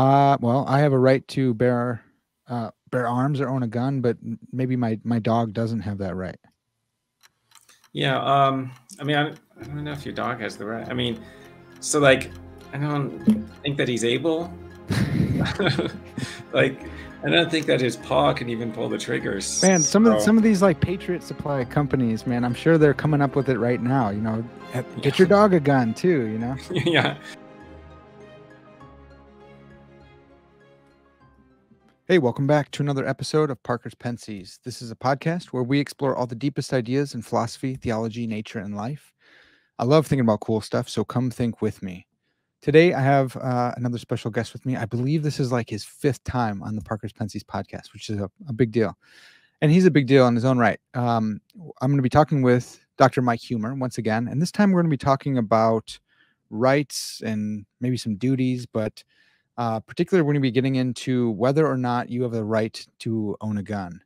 Well, I have a right to bear arms or own a gun, but maybe my dog doesn't have that right. Yeah, I mean, I don't know if your dog has the right. I mean, so like, I don't think that he's able. Like, I don't think that his paw can even pull the triggers. Man, some of these like Patriot Supply companies, man, I'm sure they're coming up with it right now. You know, get your dog a gun too. You know. Yeah. Hey, welcome back to another episode of Parker's Pensées. This is a podcast where we explore all the deepest ideas in philosophy, theology, nature, and life. I love thinking about cool stuff, so come think with me. Today, I have another special guest with me. I believe this is like his 5th time on the Parker's Pensées podcast, which is a big deal. And he's a big deal in his own right. I'm going to be talking with Dr. Mike Huemer once again. And this time, we're going to be talking about rights and maybe some duties, but... particularly, we're going to be getting into whether or not you have the right to own a gun.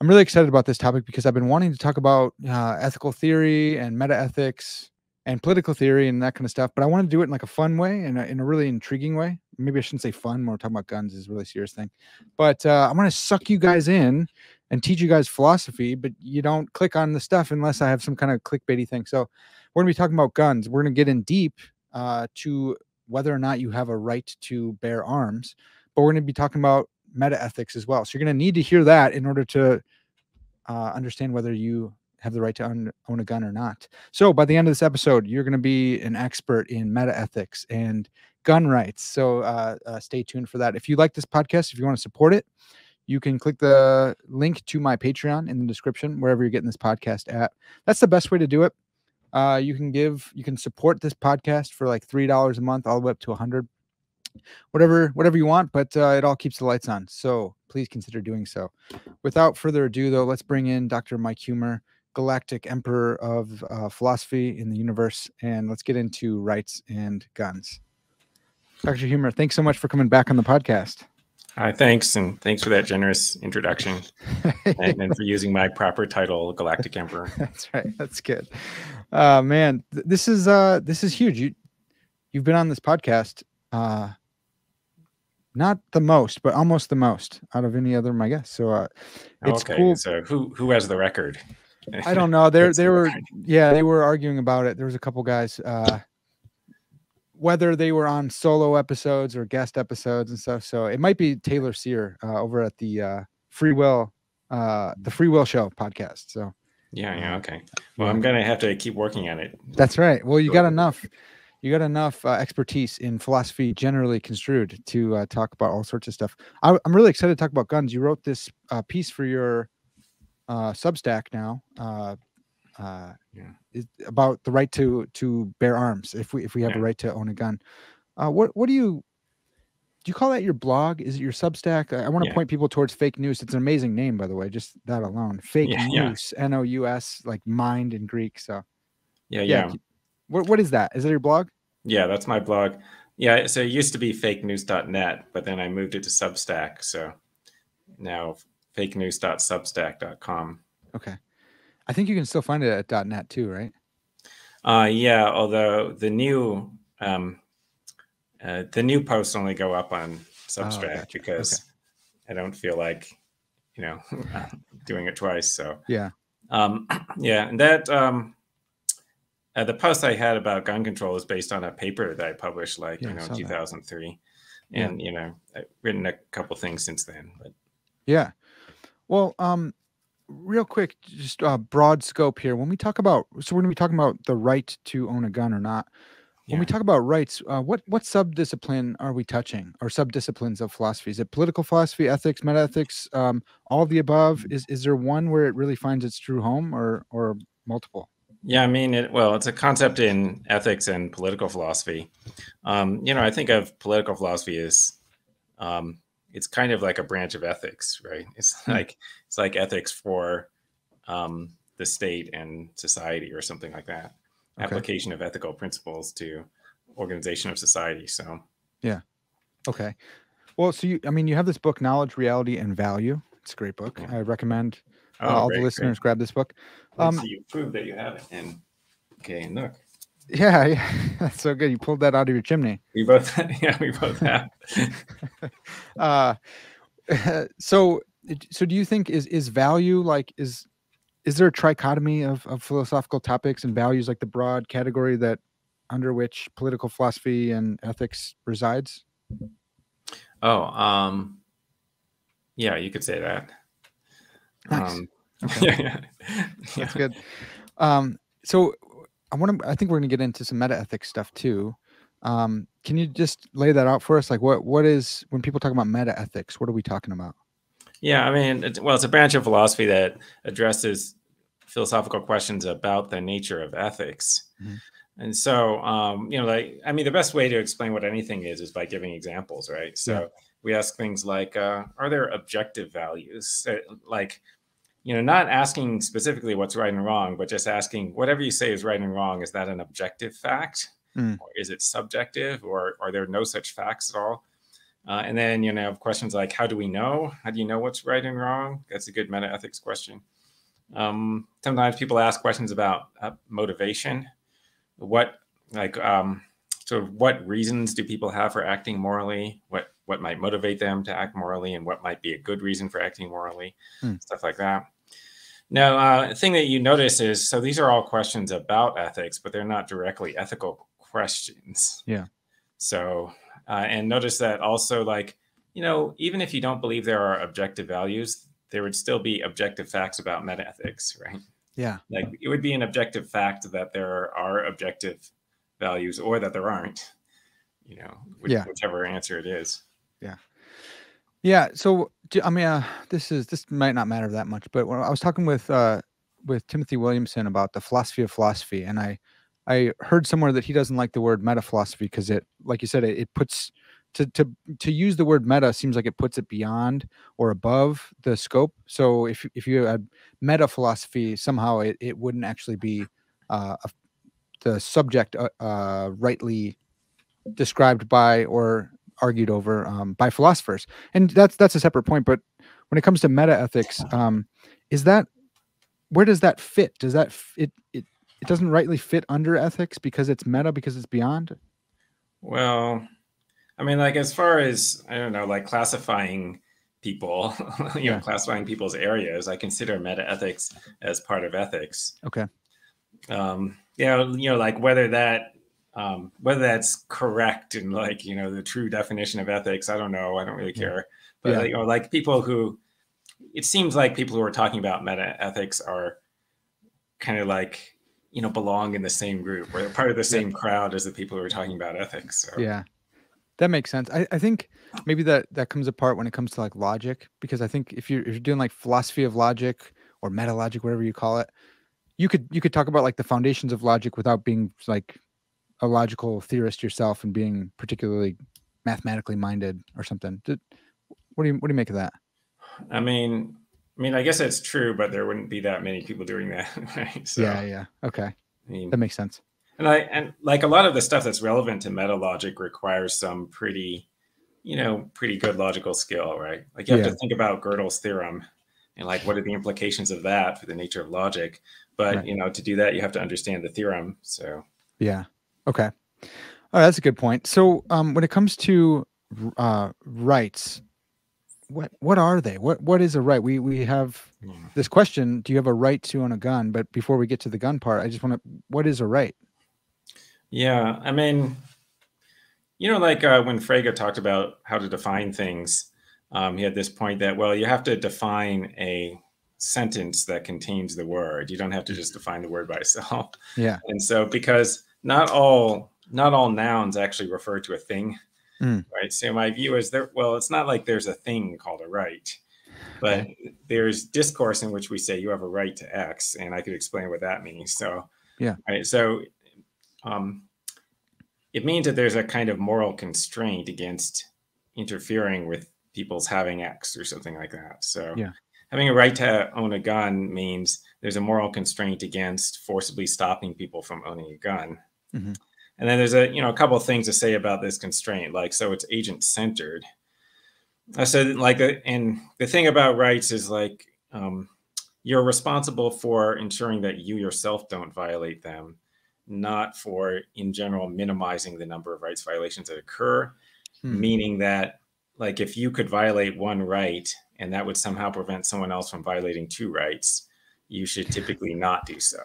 I'm really excited about this topic because I've been wanting to talk about ethical theory and metaethics and political theory and that kind of stuff, but I want to do it in like a fun way and in a really intriguing way. Maybe I shouldn't say fun when we're talking about guns, is a really serious thing. But I want to suck you guys in and teach you guys philosophy, but you don't click on the stuff unless I have some kind of clickbaity thing. So we're going to be talking about guns. We're going to get in deep to whether or not you have a right to bear arms, but we're going to be talking about metaethics as well. So you're going to need to hear that in order to understand whether you have the right to own a gun or not. So by the end of this episode, you're going to be an expert in metaethics and gun rights. So stay tuned for that. If you like this podcast, if you want to support it, you can click the link to my Patreon in the description, wherever you're getting this podcast at. That's the best way to do it. You can support this podcast for like $3 a month, all the way up to $100, whatever you want, but it all keeps the lights on. So please consider doing so. Without further ado, though, let's bring in Dr. Mike Huemer, galactic emperor of philosophy in the universe, and let's get into rights and guns. Dr. Huemer, thanks so much for coming back on the podcast. Hi, thanks, and thanks for that generous introduction, and for using my proper title, Galactic Emperor. That's right. That's good. Man, this is huge. You've been on this podcast, not the most, but almost the most out of any other of my guests. So it's okay. Cool. So who has the record? I don't know. They were arguing about it. There was a couple guys. Whether they were on solo episodes or guest episodes and stuff. So it might be Taylor Seer over at the Free Will Show podcast. So yeah. Okay. Well, I'm going to have to keep working on it. That's right. Well, you got enough expertise in philosophy generally construed to talk about all sorts of stuff. I'm really excited to talk about guns. You wrote this piece for your Substack now. About the right to bear arms, if we have a right to own a gun. What do you call that, your blog? Is it your Substack? I want to point people towards Fake Nous. It's an amazing name, by the way, just that alone. Fake Nous, N-O-U-S, like mind in Greek. So what is that? Is it your blog? Yeah, that's my blog. Yeah, so it used to be fakenous.net, but then I moved it to Substack. So now fakenous.substack.com. Okay. I think you can still find it at .net too, right? Yeah, although the new posts only go up on Substack because I don't feel like, doing it twice. So and that the post I had about gun control is based on a paper that I published, like 2003, and I've written a couple things since then. But yeah, well. Real quick, just broad scope here. When we talk about, so we're going to be talking about the right to own a gun or not. When we talk about rights, what sub-discipline are we touching, or sub-disciplines of philosophy? Is it political philosophy, ethics, metaethics, all of the above? Is there one where it really finds its true home, or multiple? Yeah, I mean, it's a concept in ethics and political philosophy. I think of political philosophy as it's kind of like a branch of ethics, right? It's like ethics for the state and society, or something like that. Okay. Application of ethical principles to organization of society. So yeah, okay. Well, so you have this book, Knowledge, Reality, and Value. It's a great book. I recommend all the listeners grab this book. So you prove that you have it. And okay, look, Yeah, that's so good. You pulled that out of your chimney. We both, yeah, we both have. So do you think is value like is there a trichotomy of philosophical topics and values, like the broad category that under which political philosophy and ethics resides? Oh, yeah, you could say that. Nice. Okay. Yeah. That's good. So I think we're going to get into some meta-ethics stuff too. Can you just lay that out for us? Like what is, when people talk about meta-ethics, what are we talking about? Yeah, I mean, it's a branch of philosophy that addresses philosophical questions about the nature of ethics. Mm-hmm. And so, you know, like, I mean, the best way to explain what anything is by giving examples, right? So yeah. We ask things like, are there objective values? Like, you know, not asking specifically what's right and wrong, but just asking whatever you say is right and wrong, is that an objective fact? Mm. Or is it subjective? Or are there no such facts at all? And then, you know, have questions like, how do we know? How do you know what's right and wrong? That's a good meta-ethics question. Sometimes people ask questions about motivation. What reasons do people have for acting morally? What might motivate them to act morally, and what might be a good reason for acting morally? Stuff like that. Now, the thing that you notice is, so these are all questions about ethics, but they're not directly ethical questions. Yeah. So, and notice that also, like, you know, even if you don't believe there are objective values, there would still be objective facts about metaethics, right? Yeah. Like, it would be an objective fact that there are objective values or that there aren't, you know, whichever answer it is. Yeah. Yeah. So, I mean, this might not matter that much, but when I was talking with Timothy Williamson about the philosophy of philosophy, and I heard somewhere that he doesn't like the word metaphilosophy because it, like you said, it puts, to use the word meta seems like it puts it beyond or above the scope. So if you had meta philosophy, somehow it wouldn't actually be the subject rightly described by or argued over by philosophers. And that's a separate point. But when it comes to meta ethics, where does that fit? Does that it doesn't rightly fit under ethics because it's meta, because it's beyond? Well, I mean, like, as far as, I don't know, like classifying people, you know, classifying people's areas, I consider meta-ethics as part of ethics. Okay. You know, like whether that's correct and, like, you know, the true definition of ethics, I don't know. I don't really care. But, you know, like, it seems like people who are talking about meta-ethics are kind of like, you know, belong in the same group, or they're part of the same crowd as the people who are talking about ethics. So. Yeah. That makes sense. I think maybe that comes apart when it comes to, like, logic, because I think if you're doing, like, philosophy of logic or meta logic, whatever you call it, you could talk about, like, the foundations of logic without being, like, a logical theorist yourself and being particularly mathematically minded or something. What do you make of that? I mean, I guess that's true, but there wouldn't be that many people doing that, right? So, yeah. Okay. I mean, that makes sense. And like, a lot of the stuff that's relevant to meta logic requires some pretty good logical skill, right? Like, you have to think about Gödel's theorem and, like, what are the implications of that for the nature of logic? But, you know, to do that, you have to understand the theorem. So, yeah. Okay. Oh, that's a good point. So, when it comes to, rights, what are they? What is a right? We have this question, do you have a right to own a gun? But before we get to the gun part, I just want to, what is a right? Yeah, I mean, you know, like, when Frege talked about how to define things, he had this point that, well, you have to define a sentence that contains the word. You don't have to just define the word by itself. Yeah. And so, because not all nouns actually refer to a thing, right? So my view is that, well, it's not like there's a thing called a right, but there's discourse in which we say you have a right to X, and I could explain what that means. So, yeah. Right, so. It means that there's a kind of moral constraint against interfering with people's having X or something like that. So having a right to own a gun means there's a moral constraint against forcibly stopping people from owning a gun. Mm-hmm. And then there's a couple of things to say about this constraint. Like, so it's agent centered. And the thing about rights is, like, you're responsible for ensuring that you yourself don't violate them. not for, in general, minimizing the number of rights violations that occur, meaning that, like, if you could violate one right and that would somehow prevent someone else from violating two rights, you should typically not do so.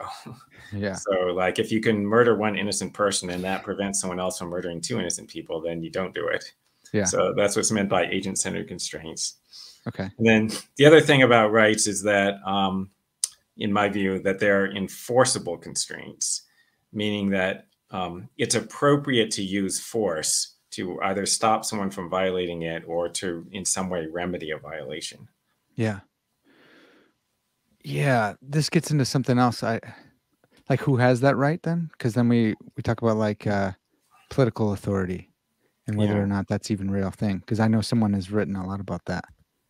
Yeah. So, like, if you can murder one innocent person and that prevents someone else from murdering two innocent people, then you don't do it. Yeah. So that's what's meant by agent-centered constraints. Okay. And then the other thing about rights is that, in my view, that they're enforceable constraints, meaning that it's appropriate to use force to either stop someone from violating it or to in some way remedy a violation. Yeah. Yeah. This gets into something else. Like, who has that right then? Because then we talk about, like, political authority and whether or not that's even a real thing. Because I know someone has written a lot about that.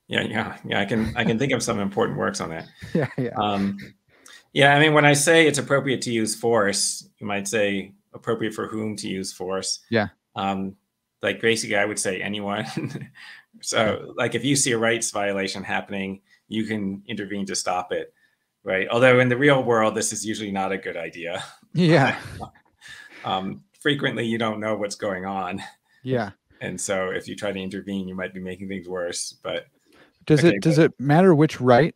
Yeah. I can think of some important works on that. Yeah. I mean, when I say it's appropriate to use force, you might say appropriate for whom to use force. Yeah. Like, basically, I would say anyone. So, like, if you see a rights violation happening, you can intervene to stop it, right? Although in the real world, this is usually not a good idea. Yeah. Frequently, you don't know what's going on. Yeah. And so if you try to intervene, you might be making things worse. But does it matter which right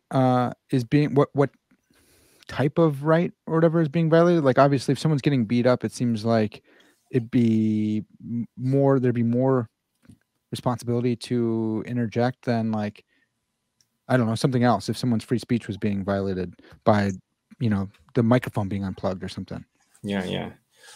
is being what type of right or whatever is being violated? Like, obviously, if someone's getting beat up, it seems like it'd be more, there'd be more responsibility to interject than, like, I don't know, something else. If someone's free speech was being violated by, you know, the microphone being unplugged or something. Yeah. Yeah.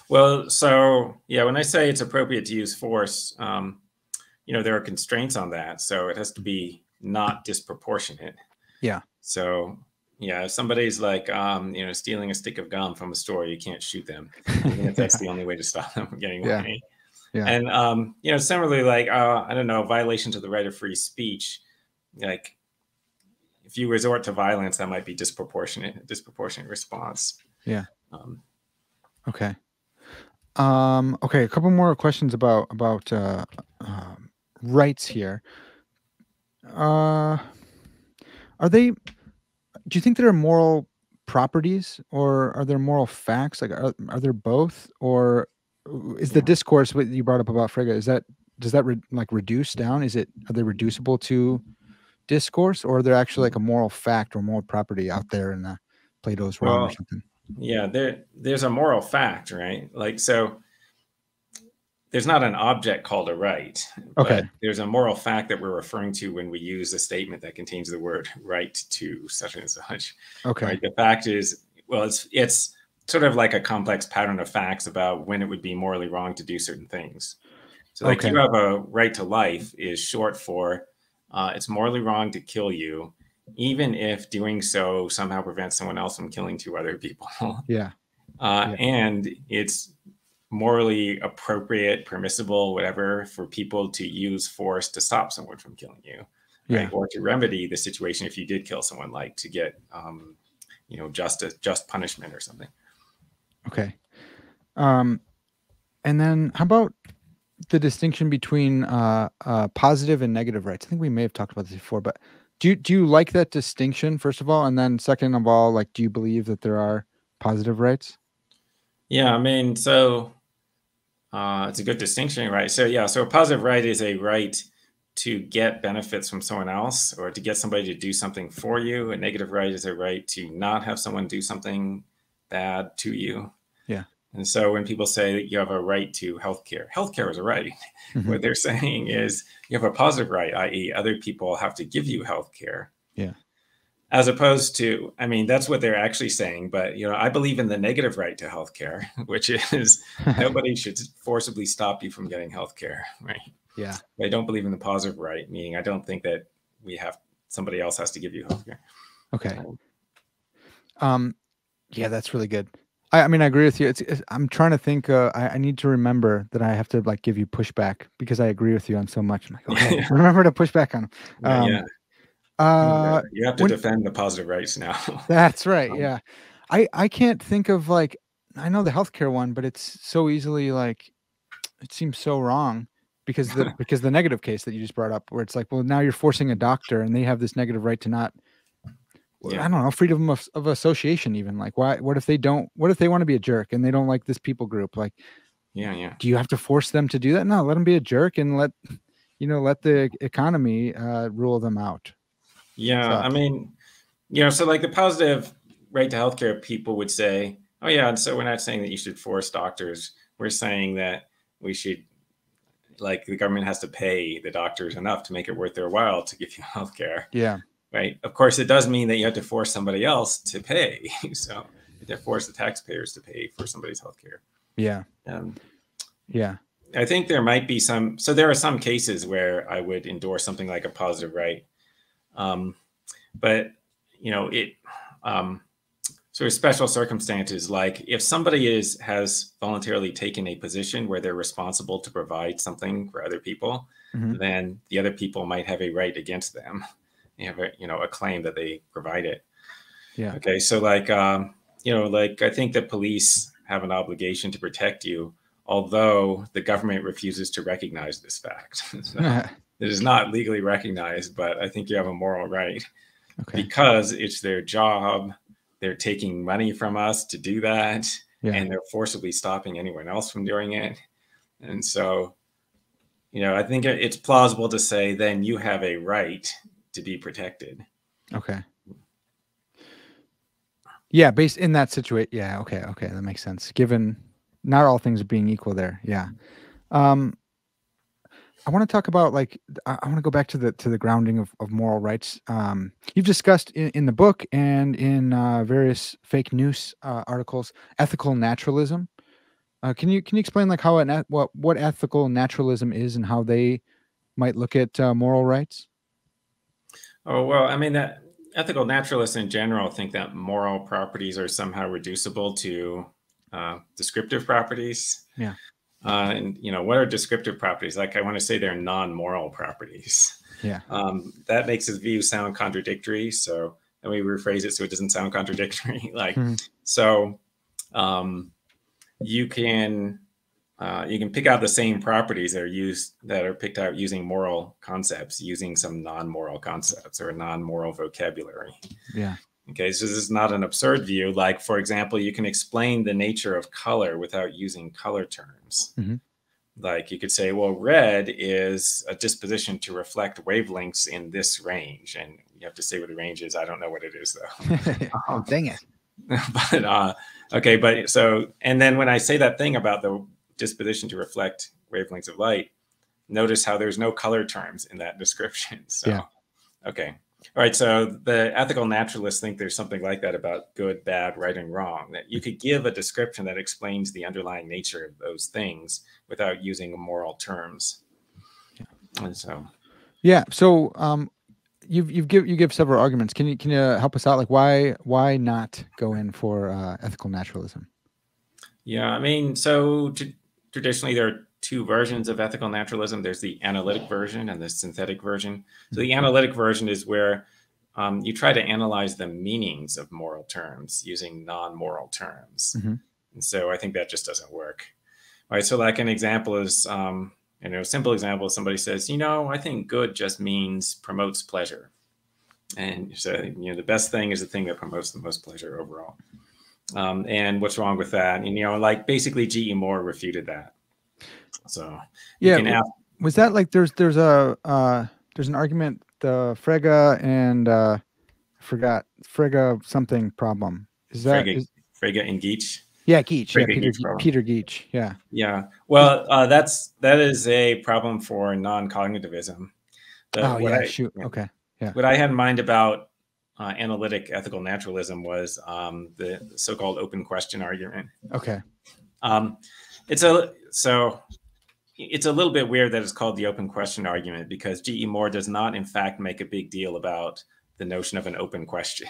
Well, so, yeah, when I say it's appropriate to use force, you know, there are constraints on that. So it has to be not disproportionate. Yeah. So, yeah, if somebody's, like, you know, stealing a stick of gum from a store, you can't shoot them, even if that's the only way to stop them from getting away. Yeah. And, you know, similarly, like, I don't know, violations of the right of free speech, like, if you resort to violence, that might be disproportionate response. Yeah. Okay. Okay. A couple more questions about rights here. Are they, do you think there are moral properties or are there moral facts? Like, are there both, or is the discourse what you brought up about Frege, is that, does that reduce down? Are they reducible to discourse, or are there actually, like, a moral fact or moral property out there in Plato's realm or something? Yeah, there's a moral fact, right? Like, so there's not an object called a right. Okay. But there's a moral fact that we're referring to when we use a statement that contains the word right to such and such. Okay. Right? The fact is, well, it's sort of like a complex pattern of facts about when it would be morally wrong to do certain things. So, like, you have a right to life is short for it's morally wrong to kill you, even if doing so somehow prevents someone else from killing two other people. Yeah. And it's morally appropriate, permissible, whatever, for people to use force to stop someone from killing you, right? Or to remedy the situation if you did kill someone, like to get, you know, just punishment or something. Okay. And then how about the distinction between positive and negative rights? I think we may have talked about this before, but do you like that distinction, first of all? And then second of all, like, do you believe that there are positive rights? Yeah, I mean, so it's a good distinction, right? So, yeah, so a positive right is a right to get benefits from someone else or to get somebody to do something for you. A negative right is a right to not have someone do something bad to you. Yeah. And so when people say that you have a right to healthcare is a right. What they're saying is you have a positive right, i.e. other people have to give you healthcare. Yeah. As opposed to, I mean, that's what they're actually saying, but, you know, I believe in the negative right to healthcare, which is nobody should forcibly stop you from getting healthcare, right? Yeah. But I don't believe in the positive right, meaning I don't think that we have, somebody else has to give you healthcare. Okay. Yeah, that's really good. I mean, I agree with you. I'm trying to think, I need to remember that I have to, like, give you pushback because I agree with you on so much. I'm like, okay, remember to push back on them. Yeah. You have to defend the positive rights now. That's right. Yeah. I can't think of, like, I know the healthcare one, but it's so easily, like, it seems so wrong because the negative case that you just brought up where it's like, well, now you're forcing a doctor and they have this negative right to not I don't know, freedom of association even. Like, why, what if they don't, what if they want to be a jerk and they don't like this people group? Like, do you have to force them to do that? No, let them be a jerk and let, you know, let the economy rule them out. Yeah. So, I mean, you know, so like the positive right to healthcare people would say, oh yeah, and so we're not saying that you should force doctors. We're saying that we should, like, the government has to pay the doctors enough to make it worth their while to give you healthcare. Yeah. Right. Of course, it does mean that you have to force somebody else to pay. So they force the taxpayers to pay for somebody's healthcare. Yeah. I think there might be some. So there are some cases where I would endorse something like a positive right. But, you know, it sort of special circumstances, like if somebody has voluntarily taken a position where they're responsible to provide something for other people, then the other people might have a right against them. You have a, you know, a claim that they provide it. Yeah. Okay. So like, you know, like I think the police have an obligation to protect you, although the government refuses to recognize this fact. So it is not legally recognized, but I think you have a moral right because it's their job. They're taking money from us to do that. Yeah. And they're forcibly stopping anyone else from doing it. And so, you know, I think it's plausible to say then you have a right to be protected. Okay. Yeah, based in that situation. Yeah, okay, okay, that makes sense. Given not all things being equal there. Yeah. I want to talk about, like, I want to go back to the grounding of moral rights. You've discussed in the book and in various fake news articles ethical naturalism. Can you explain, like, how what ethical naturalism is and how they might look at moral rights? Oh, well, I mean, that ethical naturalists in general think that moral properties are somehow reducible to descriptive properties. Yeah. And, you know, what are descriptive properties? Like, I want to say they're non-moral properties. Yeah. That makes his view sound contradictory. So, and we rephrase it so it doesn't sound contradictory. Like, so you can pick out the same properties that are used, that are picked out using moral concepts, using some non-moral concepts or non-moral vocabulary. Yeah. Okay. So this is not an absurd view. Like, for example, you can explain the nature of color without using color terms. Like you could say, well, red is a disposition to reflect wavelengths in this range. And you have to say what the range is. I don't know what it is though. Oh, dang it. But, okay. But so, and then when I say that thing about the disposition to reflect wavelengths of light, notice how there's no color terms in that description. So, okay. All right. So the ethical naturalists think there's something like that about good, bad, right, and wrong, that you could give a description that explains the underlying nature of those things without using moral terms. And so, yeah. So, you give several arguments. Can you help us out? Like why not go in for ethical naturalism? Yeah. I mean, so traditionally, there are two versions of ethical naturalism. There's the analytic version and the synthetic version. So the analytic version is where you try to analyze the meanings of moral terms using non-moral terms. And so I think that just doesn't work. All right. So like an example is, you know, a simple example is somebody says, you know, I think good just means promotes pleasure. And so, you know, the best thing is the thing that promotes the most pleasure overall. And what's wrong with that? And, you know, like basically G.E. Moore refuted that. So yeah, was that like there's an argument, the Frege and I forgot, Frege something problem, is that Frege and Geach? Yeah, Geach. Yeah, Peter Geach. Yeah. Yeah. Well, that is a problem for non-cognitivism. Oh yeah. Shoot. Okay. Yeah. What I had in mind about analytic ethical naturalism was the so-called open question argument. Okay. It's a little bit weird that it's called the open question argument because G.E. Moore does not, in fact, make a big deal about the notion of an open question.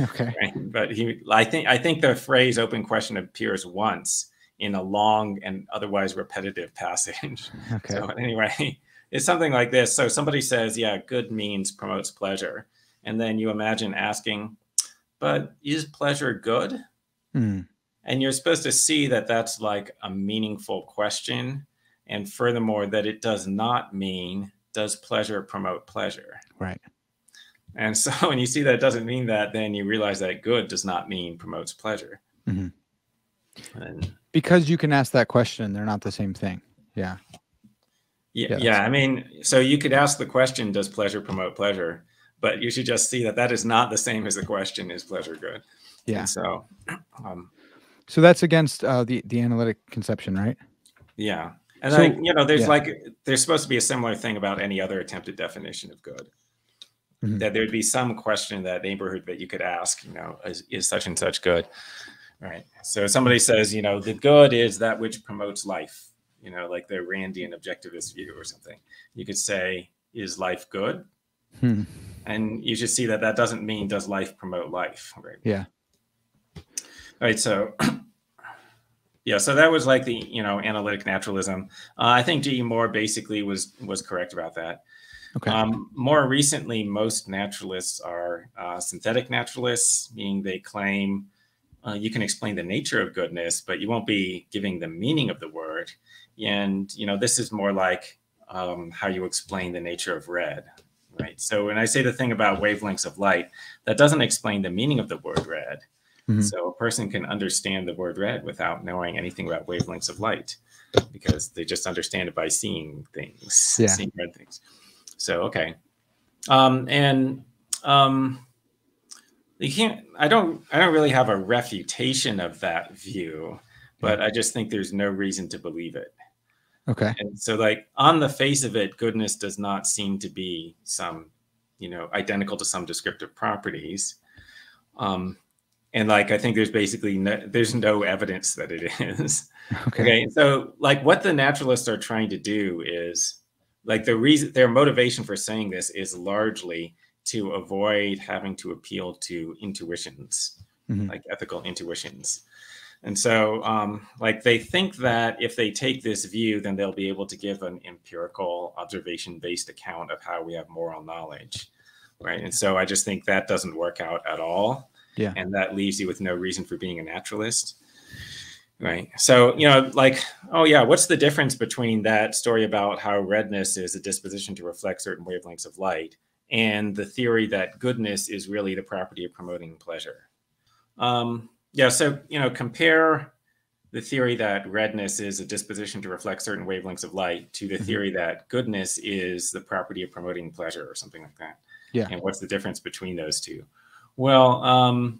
Okay. Right? But I think the phrase open question appears once in a long and otherwise repetitive passage. Okay. So anyway, it's something like this. So somebody says, yeah, good means promotes pleasure. And then you imagine asking, but is pleasure good? And you're supposed to see that that's like a meaningful question. And furthermore, that it does not mean, does pleasure promote pleasure? Right. And so when you see that it doesn't mean that, then you realize that good does not mean promotes pleasure. Mm-hmm. And because you can ask that question, they're not the same thing. Yeah. Yeah. I mean, so you could ask the question, does pleasure promote pleasure? But you should just see that that is not the same as the question, is pleasure good? Yeah. And so, so that's against the analytic conception, right? Yeah. And so, you know, there's there's supposed to be a similar thing about any other attempted definition of good. Mm-hmm. That there'd be some question in that neighborhood that you could ask, you know, is such and such good? Right. So somebody says, you know, the good is that which promotes life, you know, like the Randian objectivist view or something. You could say, is life good? Hmm. And you should see that that doesn't mean does life promote life. Right? Yeah. All right. So, yeah, so that was like the, you know, analytic naturalism. I think G.E. Moore basically was correct about that. Okay. More recently, most naturalists are synthetic naturalists, meaning they claim you can explain the nature of goodness, but you won't be giving the meaning of the word. And, you know, this is more like how you explain the nature of red. Right. So when I say the thing about wavelengths of light, that doesn't explain the meaning of the word red. Mm-hmm. So a person can understand the word red without knowing anything about wavelengths of light, because they just understand it by seeing things, seeing red things. So, okay. You can't, I don't really have a refutation of that view, but I just think there's no reason to believe it. Okay. And so, like, on the face of it, goodness does not seem to be some, you know, identical to some descriptive properties. And like, I think there's basically no, there's no evidence that it is. Okay. Okay. So like what the naturalists are trying to do is like the reason, their motivation for saying this is largely to avoid having to appeal to intuitions, mm-hmm. like ethical intuitions. And so, like, they think that if they take this view, then they'll be able to give an empirical observation-based account of how we have moral knowledge, right? And so I just think that doesn't work out at all. Yeah. And that leaves you with no reason for being a naturalist, right? So, you know, like, oh, yeah, what's the difference between that story about how redness is a disposition to reflect certain wavelengths of light and the theory that goodness is really the property of promoting pleasure? Yeah, so, you know, compare the theory that redness is a disposition to reflect certain wavelengths of light to the theory that goodness is the property of promoting pleasure or something like that. Yeah. And what's the difference between those two? Well,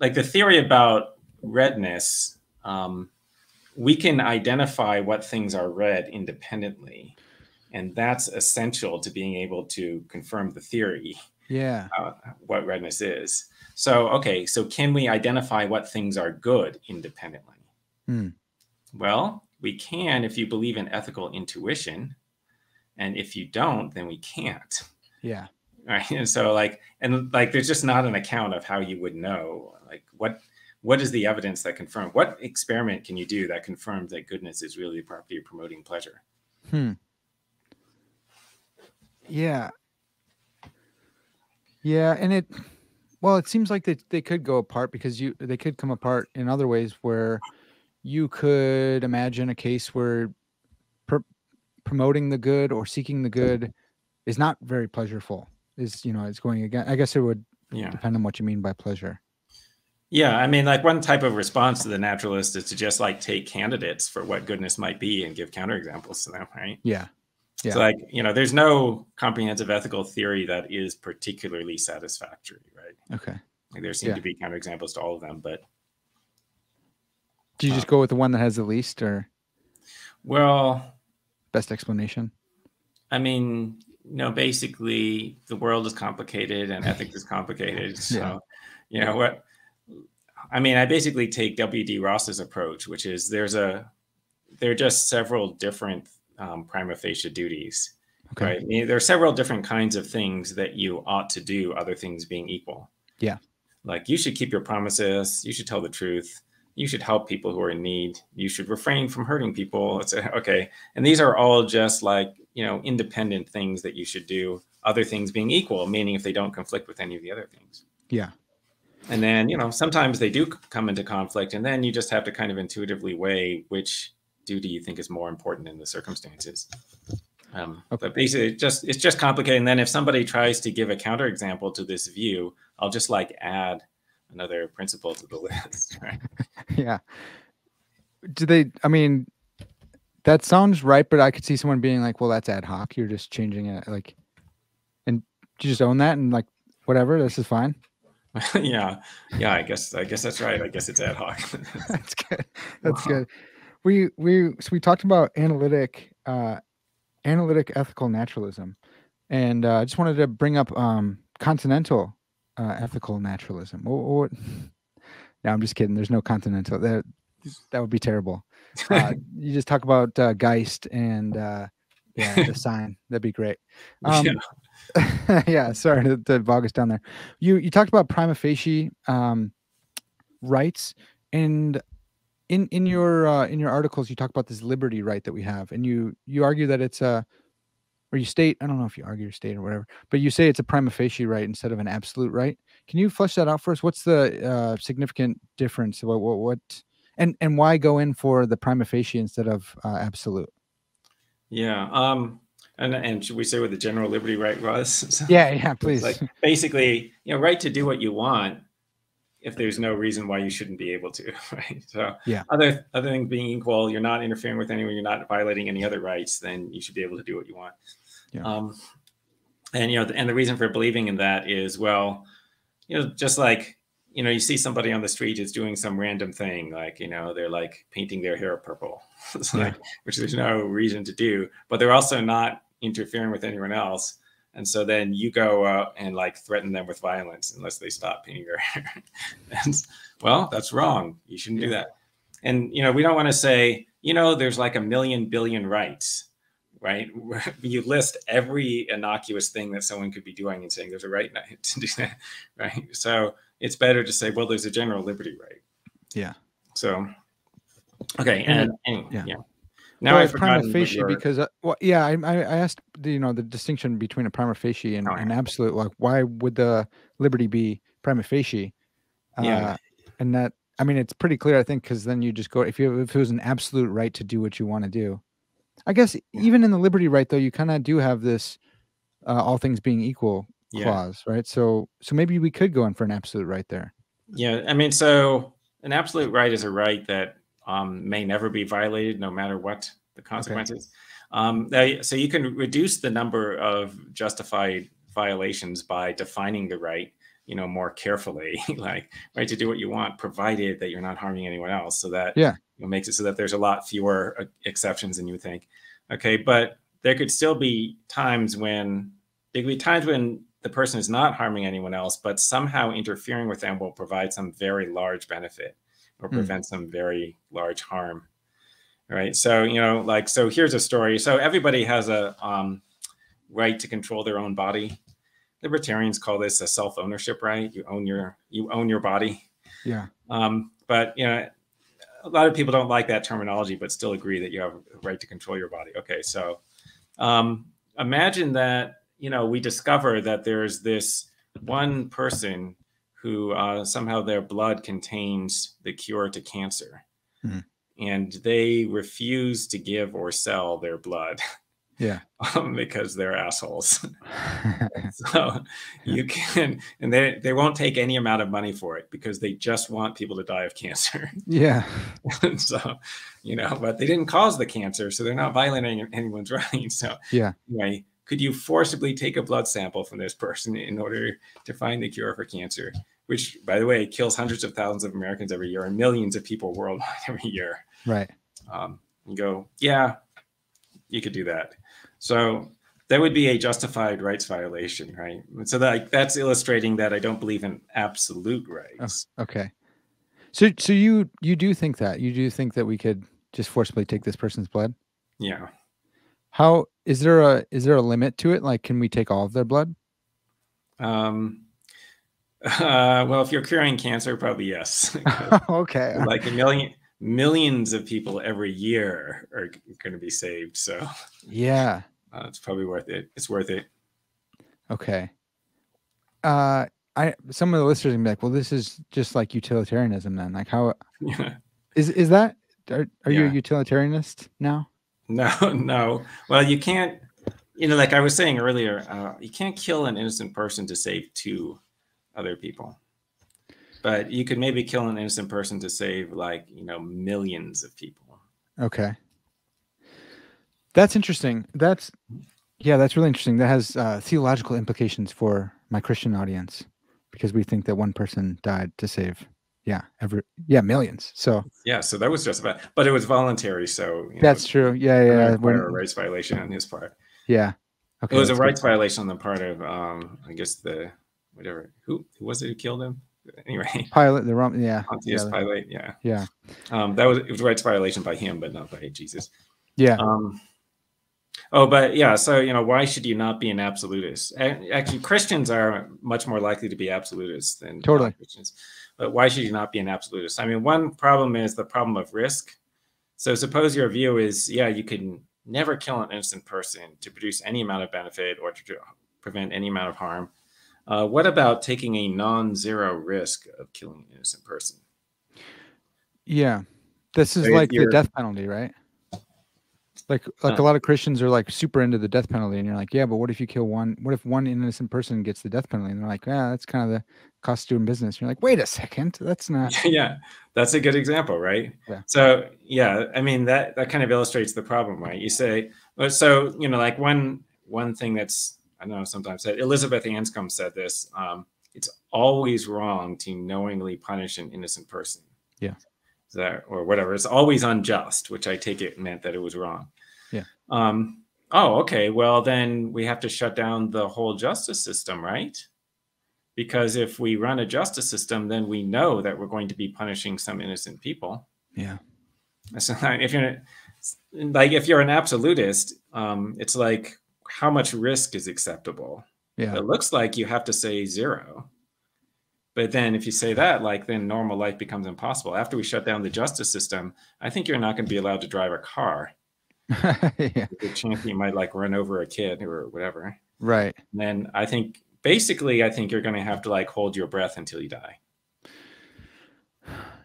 like the theory about redness, we can identify what things are red independently. And that's essential to being able to confirm the theory. Yeah. What redness is. So, okay, so can we identify what things are good independently? Mm. Well, we can if you believe in ethical intuition. And if you don't, then we can't. Yeah. Right. And so like, and like, there's just not an account of how you would know, like, what is the evidence that confirms, what experiment can you do that confirms that goodness is really the property of promoting pleasure? Hmm. Yeah. Yeah, and it, well, it seems like they could go apart because they could come apart in other ways where you could imagine a case where promoting the good or seeking the good is not very pleasureful. Is, you know, it's going again. I guess it would depend on what you mean by pleasure. Yeah, I mean, like one type of response to the naturalist is to just like take candidates for what goodness might be and give counterexamples to them, right? Yeah. Yeah. So like, you know, there's no comprehensive ethical theory that is particularly satisfactory, right? Okay. Like there seem to be counterexamples to all of them, but. Do you just go with the one that has the least or? Well. Best explanation? I mean, you know, basically the world is complicated and ethics is complicated. So, you know what? I mean, I basically take W.D. Ross's approach, which is there are just several different prima facie duties. Okay. Right? I mean, there are several different kinds of things that you ought to do, other things being equal. Yeah. Like you should keep your promises. You should tell the truth. You should help people who are in need. You should refrain from hurting people. It's okay. And these are all just like, you know, independent things that you should do, other things being equal, meaning if they don't conflict with any of the other things. Yeah. And then, you know, sometimes they do come into conflict and then you just have to kind of intuitively weigh which duty you think is more important in the circumstances. But basically, it's just complicated. And then if somebody tries to give a counterexample to this view, I'll just like add another principle to the list. Right? Yeah. Do they? I mean, that sounds right, but I could see someone being like, "Well, that's ad hoc. You're just changing it, like, and you just own that, and like, whatever. This is fine." Yeah. I guess that's right. I guess it's ad hoc. That's good. That's good. So we talked about analytic ethical naturalism, and I just wanted to bring up continental ethical naturalism. No, I'm just kidding. There's no continental. That would be terrible. You just talk about Geist and the sign. That'd be great. Yeah, sorry to bog us down there. You talked about prima facie rights, and in your articles you talk about this liberty right that we have, and you argue that it's a, or you state, I don't know if you argue or state or whatever, but you say it's a prima facie right instead of an absolute right. Can you flesh that out for us? What's the significant difference? What and why go in for the prima facie instead of absolute? Yeah. And should we say what the general liberty right was? So, yeah, please. Like, basically, right to do what you want if there's no reason why you shouldn't be able to, right? So yeah. Other things being equal, you're not interfering with anyone, you're not violating any other rights, then you should be able to do what you want. Yeah. And the reason for believing in that is, well, just like, you see somebody on the street is doing some random thing, like, they're like painting their hair purple, which there's no reason to do, but they're also not interfering with anyone else, and so then you go out and like threaten them with violence unless they stop painting their hair. Well, that's wrong. You shouldn't do that. And we don't want to say there's like a million billion rights, right? You list every innocuous thing that someone could be doing and saying there's a right to do that, right? So it's better to say, well, there's a general liberty right. Yeah. So okay, and now I've prima facie because I asked the distinction between a prima facie and an absolute. Like, why would the liberty be prima facie? And that, I mean, it's pretty clear, I think, because then you just go, if it was an absolute right to do what you want to do, I guess even in the liberty right though, you kind of do have this all things being equal clause, right? So maybe we could go in for an absolute right there. Yeah, I mean, so an absolute right is a right that may never be violated, no matter what the consequences. Okay. So you can reduce the number of justified violations by defining the right, more carefully, like right to do what you want, provided that you're not harming anyone else. So that makes it so that there's a lot fewer exceptions than you think. Okay, but there could still be times when the person is not harming anyone else, but somehow interfering with them will provide some very large benefit or prevent some very large harm. All right. So, so here's a story. So everybody has a right to control their own body. Libertarians call this a self-ownership right. You own your body. Yeah. But, a lot of people don't like that terminology, but still agree that you have a right to control your body. Okay. So imagine that, we discover that there's this one person who somehow their blood contains the cure to cancer, and they refuse to give or sell their blood, because they're assholes. So you can, and they won't take any amount of money for it because they just want people to die of cancer. Yeah. So, but they didn't cause the cancer, so they're not violating anyone's right. So anyway, could you forcibly take a blood sample from this person in order to find the cure for cancer? Which, by the way, kills hundreds of thousands of Americans every year and millions of people worldwide every year. Right. You go, yeah, you could do that. So that would be a justified rights violation, right? So that's illustrating that I don't believe in absolute rights. Oh, okay. So you do think that? You do think that we could just forcibly take this person's blood? Yeah. How is there a limit to it? Like, can we take all of their blood? Well, if you're curing cancer, probably yes. Okay. Like millions of people every year are going to be saved. So yeah, it's probably worth it. It's worth it. Okay. Some of the listeners are gonna be like, well, this is just like utilitarianism then. Like, how is that? Are you a utilitarianist now? No. Well, you can't. you know, like I was saying earlier, you can't kill an innocent person to save two other people. But you could maybe kill an innocent person to save, like, you know, millions of people. Okay. That's interesting. That's, yeah, that's really interesting. That has theological implications for my Christian audience, because we think that one person died to save, millions. So yeah, so that was just about, but it was voluntary. So you that's know, true. Yeah, yeah. A rights violation on his part. Yeah. Okay. It was a rights violation on the part of, I guess the whatever. Who was it who killed him? Anyway, Pilate, the Roman, yeah, Pontius Pilate, yeah, yeah. That was, it was a rights violation by him, but not by Jesus. Yeah. Oh, but yeah. So, you know, why should you not be an absolutist? Actually, Christians are much more likely to be absolutists than non-Christians. But why should you not be an absolutist? I mean, one problem is the problem of risk. So suppose your view is, yeah, you can never kill an innocent person to produce any amount of benefit or to prevent any amount of harm. What about taking a non-zero risk of killing an innocent person? Yeah, this is like the death penalty, right? Like a lot of Christians are like super into the death penalty, and you're like, yeah, but what if you kill one? What if one innocent person gets the death penalty? And they're like, yeah, that's kind of the cost of doing business. And you're like, wait a second, that's not. Yeah, that's a good example, right? Yeah. So yeah, I mean that kind of illustrates the problem, right? You say, so you know, like one thing that's, I know sometimes said, Elizabeth Anscombe said this. It's always wrong to knowingly punish an innocent person. Yeah. That, or whatever. It's always unjust, which I take it meant that it was wrong. Yeah. Oh, okay. Well, then we have to shut down the whole justice system, right? Because if we run a justice system, then we know that we're going to be punishing some innocent people. Yeah. So if you're an absolutist, it's like, how much risk is acceptable? Yeah. It looks like you have to say zero. But then if you say that, like, then normal life becomes impossible. After we shut down the justice system, I think you're not going to be allowed to drive a car. Yeah. The chance you might like run over a kid or whatever. Right. And then I think basically, you're going to have to like hold your breath until you die.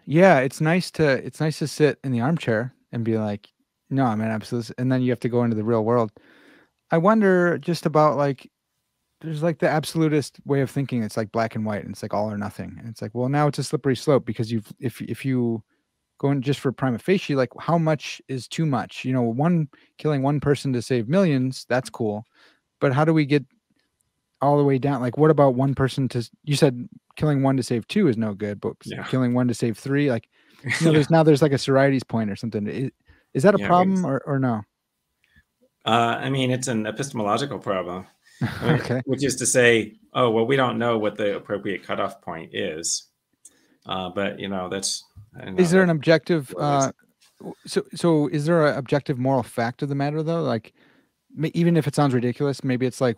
Yeah. It's nice to sit in the armchair and be like, no, I'm an absolutist. And then you have to go into the real world. I wonder just about like, there's like the absolutist way of thinking. It's like black and white, and it's like all or nothing. And it's like, well, now it's a slippery slope, because you've, if you go in just for prima facie, like how much is too much? You know, killing one person to save millions, that's cool. But how do we get all the way down? Like, what about one person to, you said killing one to save two is no good, but yeah, killing one to save three, like, you know, there's like a Sorites point or something. Is that a problem or no? I mean, it's an epistemological problem, okay, which is to say, oh, well, we don't know what the appropriate cutoff point is. But, you know, that's... Is there an objective... So is there an objective moral fact of the matter, though? Like, even if it sounds ridiculous, maybe it's like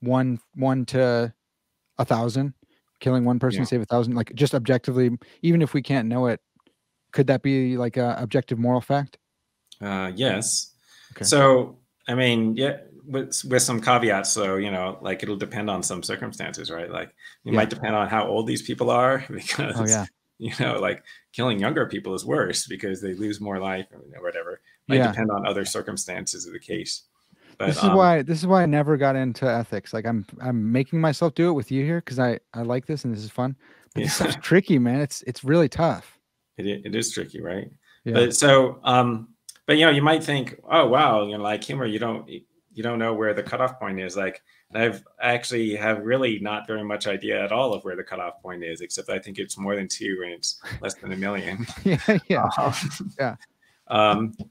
one to 1,000, killing one person, yeah, save 1,000. Like, just objectively, even if we can't know it, could that be like an objective moral fact? Yes. Okay. So... I mean, yeah, with some caveats. So, you know, like it'll depend on some circumstances, right? Like it might depend on how old these people are, because, you know, like killing younger people is worse because they lose more life or whatever. It might depend on other circumstances of the case. But this is why I never got into ethics. Like I'm making myself do it with you here, because I like this and this is fun. But it's such tricky, man. It's really tough. It is tricky, right? Yeah. But so, but, you know, you might think, oh, wow, you know, like Huemer, you don't know where the cutoff point is. Like, I actually have really not very much idea at all of where the cutoff point is, except I think it's more than two and it's less than a million. Yeah. Yeah.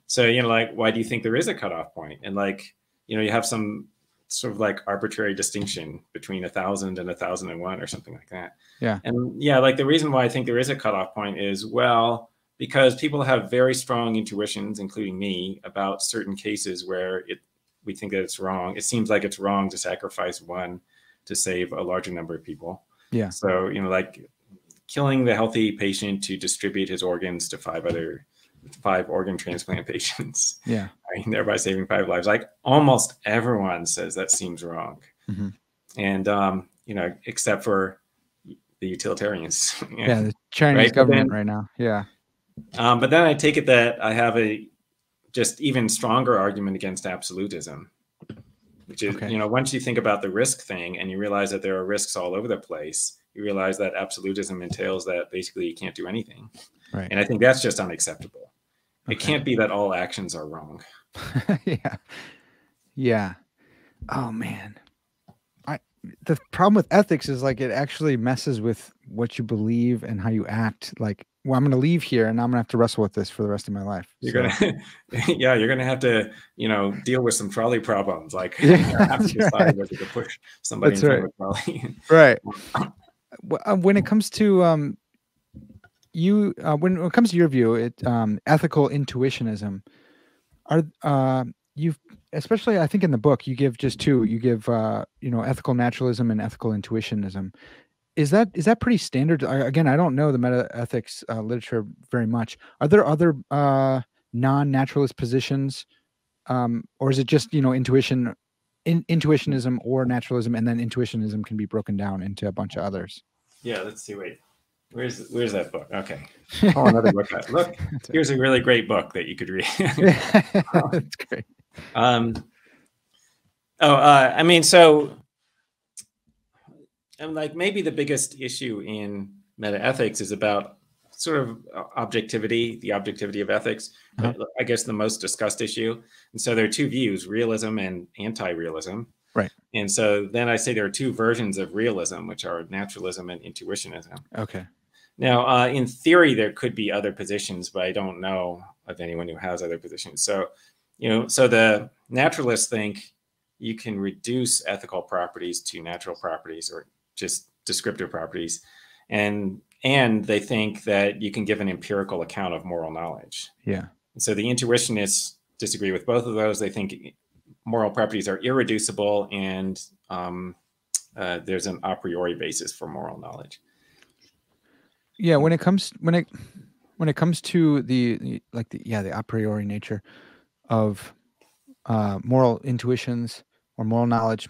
So, you know, like, why do you think there is a cutoff point? And like, you know, you have some sort of like arbitrary distinction between 1,000 and 1,001 or something like that. Yeah. And yeah, like the reason why I think there is a cutoff point is, well, because people have very strong intuitions, including me, about certain cases where we think that it's wrong. It seems like it's wrong to sacrifice one to save a larger number of people. Yeah. So, you know, like killing the healthy patient to distribute his organs to five organ transplant patients. Yeah. And thereby saving five lives. Like almost everyone says that seems wrong. Mm-hmm. And, you know, except for the utilitarians. Yeah, the Chinese government right now. Yeah. But then I take it that I have a just even stronger argument against absolutism. which is, you know, once you think about the risk thing and you realize that there are risks all over the place, you realize that absolutism entails that basically you can't do anything. Right. And I think that's just unacceptable. Okay. It can't be that all actions are wrong. Yeah. Yeah. Oh man. The problem with ethics is like, it actually messes with what you believe and how you act. Like, well, I'm going to leave here and I'm going to have to wrestle with this for the rest of my life. You're you're going to have to, you know, deal with some trolley problems. Like, have to decide whether to push somebody in front of a trolley. Right. When it comes to when it comes to your view, ethical intuitionism, you've, especially I think in the book, you give just two. You give you know, ethical naturalism and ethical intuitionism. Is that pretty standard? Again, I don't know the metaethics literature very much. Are there other non-naturalist positions, or is it just, you know, intuitionism or naturalism, and then intuitionism can be broken down into a bunch of others? Yeah, let's see. Wait, where's that book? Okay, oh, another book. Look, here's a really great book that you could read. That's great. I mean, so. And like maybe the biggest issue in metaethics is about sort of objectivity, the objectivity of ethics, I guess the most discussed issue. And so there are two views, realism and anti-realism. Right. And so then I say there are two versions of realism, which are naturalism and intuitionism. Okay. Now, in theory, there could be other positions, but I don't know of anyone who has other positions. So, you know, so the naturalists think you can reduce ethical properties to natural properties or just descriptive properties, and they think that you can give an empirical account of moral knowledge. Yeah. And so the intuitionists disagree with both of those. They think moral properties are irreducible, and there's an a priori basis for moral knowledge. Yeah. When it comes to the the a priori nature of moral intuitions or moral knowledge.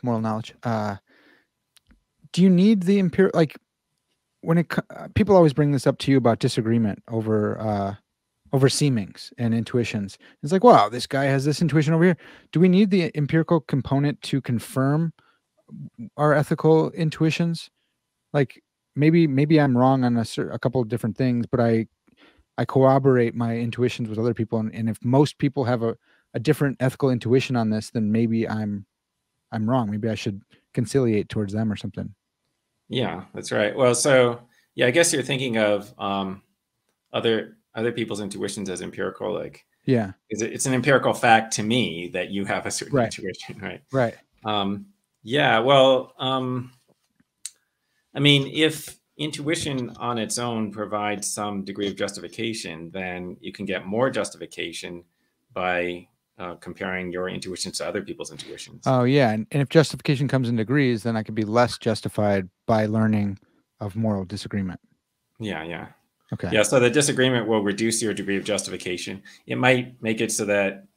Do you need the empirical, like when it, people always bring this up to you about disagreement over, over seemings and intuitions. It's like, wow, this guy has this intuition over here. Do we need the empirical component to confirm our ethical intuitions? Like maybe I'm wrong on a couple of different things, but I corroborate my intuitions with other people. And if most people have a different ethical intuition on this, then maybe I'm wrong. Maybe I should conciliate towards them or something. Yeah, that's right. Well, so yeah, I guess you're thinking of other people's intuitions as empirical. Like, yeah, it's an empirical fact to me that you have a certain intuition, right? Right. Yeah. Well, I mean, if intuition on its own provides some degree of justification, then you can get more justification by comparing your intuitions to other people's intuitions. Oh yeah, and if justification comes in degrees, then I could be less justified by learning of moral disagreement. Yeah, yeah. Okay. Yeah, so the disagreement will reduce your degree of justification. It might make it so that,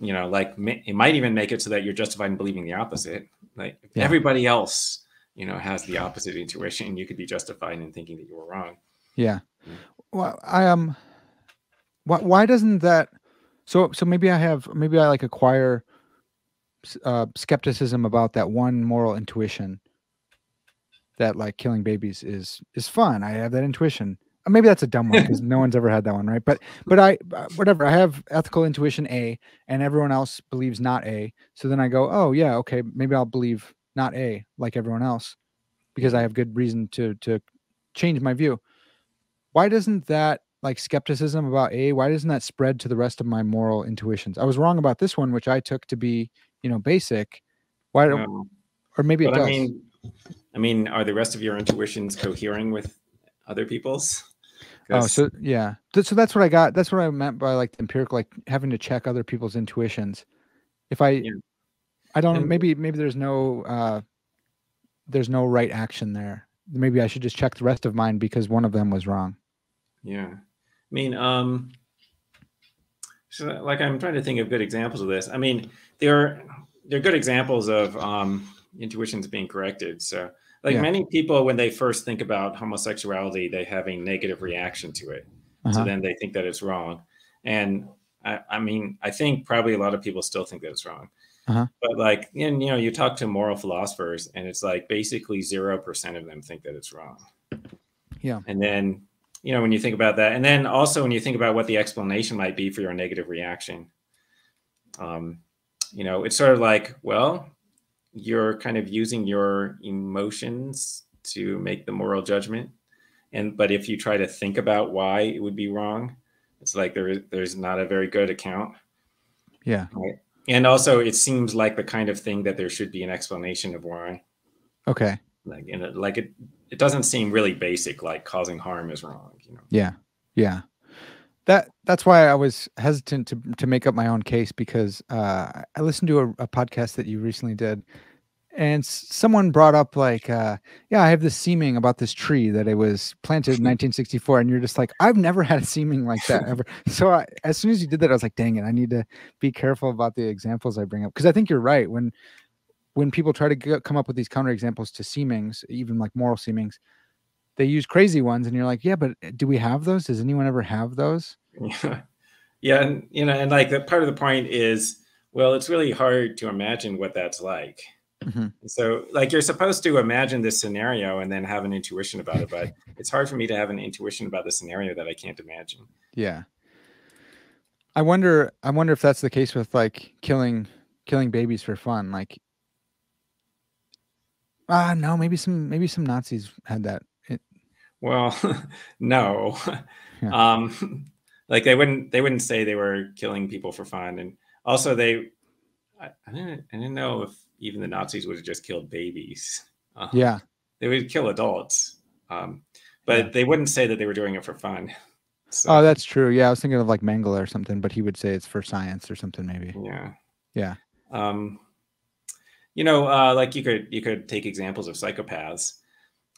you know, like it might even make it so that you're justified in believing the opposite. Like everybody else, you know, has the opposite intuition. You could be justified in thinking that you were wrong. Yeah. Well, I why doesn't that? So maybe I like acquire skepticism about that one moral intuition that like killing babies is fun. I have that intuition. Maybe that's a dumb one because no one's ever had that one, right? But I whatever, I have ethical intuition A, and everyone else believes not A. So then I go, oh yeah, okay, maybe I'll believe not A like everyone else because I have good reason to change my view. Why doesn't that? Like skepticism about A, why doesn't that spread to the rest of my moral intuitions? I was wrong about this one, which I took to be, you know, basic. Why don't, or maybe it does. I mean, are the rest of your intuitions cohering with other people's? Oh, so yeah. So that's what I got. That's what I meant by like the empirical, like having to check other people's intuitions. If I, yeah. I don't know, maybe there's no right action there. Maybe I should just check the rest of mine because one of them was wrong. Yeah. I mean, so like I'm trying to think of good examples of this. I mean, there are good examples of intuitions being corrected. So like many people, when they first think about homosexuality, they have a negative reaction to it. So then they think that it's wrong. And I mean, I think probably a lot of people still think that it's wrong. But like, you know, you talk to moral philosophers and it's like basically 0% of them think that it's wrong. Yeah. And then, you know, when you think about that, and then also when you think about what the explanation might be for your negative reaction, you know, it's sort of like, well, you're kind of using your emotions to make the moral judgment. And, but if you try to think about why it would be wrong, it's like there's not a very good account. Yeah. Right? And also it seems like the kind of thing that there should be an explanation of why. Okay. Like, you know, like it doesn't seem really basic, like causing harm is wrong, you know? Yeah. Yeah. That's why I was hesitant to make up my own case, because I listened to a podcast that you recently did, and someone brought up like, yeah, I have this seeming about this tree that it was planted in 1964, and you're just like, I've never had a seeming like that ever. So as soon as you did that, I was like, dang it, I need to be careful about the examples I bring up, because I think you're right. When people try to come up with these counterexamples to seemings, even like moral seemings, they use crazy ones, and you're like, yeah, but do we have those? Does anyone ever have those? Yeah, yeah, and you know, and like the part of the point is, well, it's really hard to imagine what that's like. So like you're supposed to imagine this scenario and then have an intuition about it, but it's hard for me to have an intuition about the scenario that I can't imagine. Yeah, I wonder if that's the case with like killing babies for fun. Like, no, maybe some Nazis had that. Well, no, yeah. Like they wouldn't say they were killing people for fun. And also I didn't know if even the Nazis would have just killed babies. Yeah. They would kill adults, but they wouldn't say that they were doing it for fun. So. Oh, that's true. Yeah. I was thinking of like Mengele or something, but he would say it's for science or something maybe. Yeah. Yeah. You know, like you could take examples of psychopaths.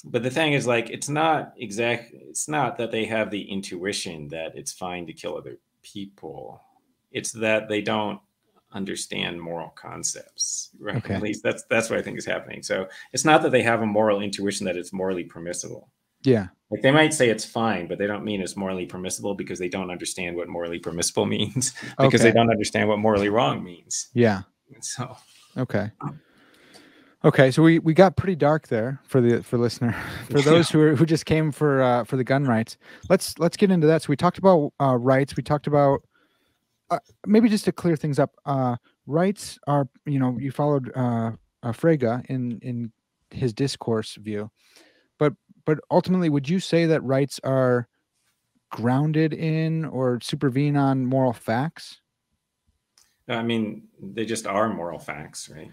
But the thing is, like, it's not that they have the intuition that it's fine to kill other people. It's that they don't understand moral concepts, right? Okay. At least that's what I think is happening. So it's not that they have a moral intuition that it's morally permissible. Yeah. Like they might say it's fine, but they don't mean it's morally permissible because they don't understand what morally permissible means, because they don't understand what morally wrong means. Yeah. So. Okay. Okay, so we got pretty dark there for listener, for those who just came for the gun rights. Let's get into that. So we talked about rights. We talked about maybe just to clear things up. Rights are, you know, you followed Frege in his discourse view, but ultimately, would you say that rights are grounded in or supervene on moral facts? I mean, they just are moral facts, right?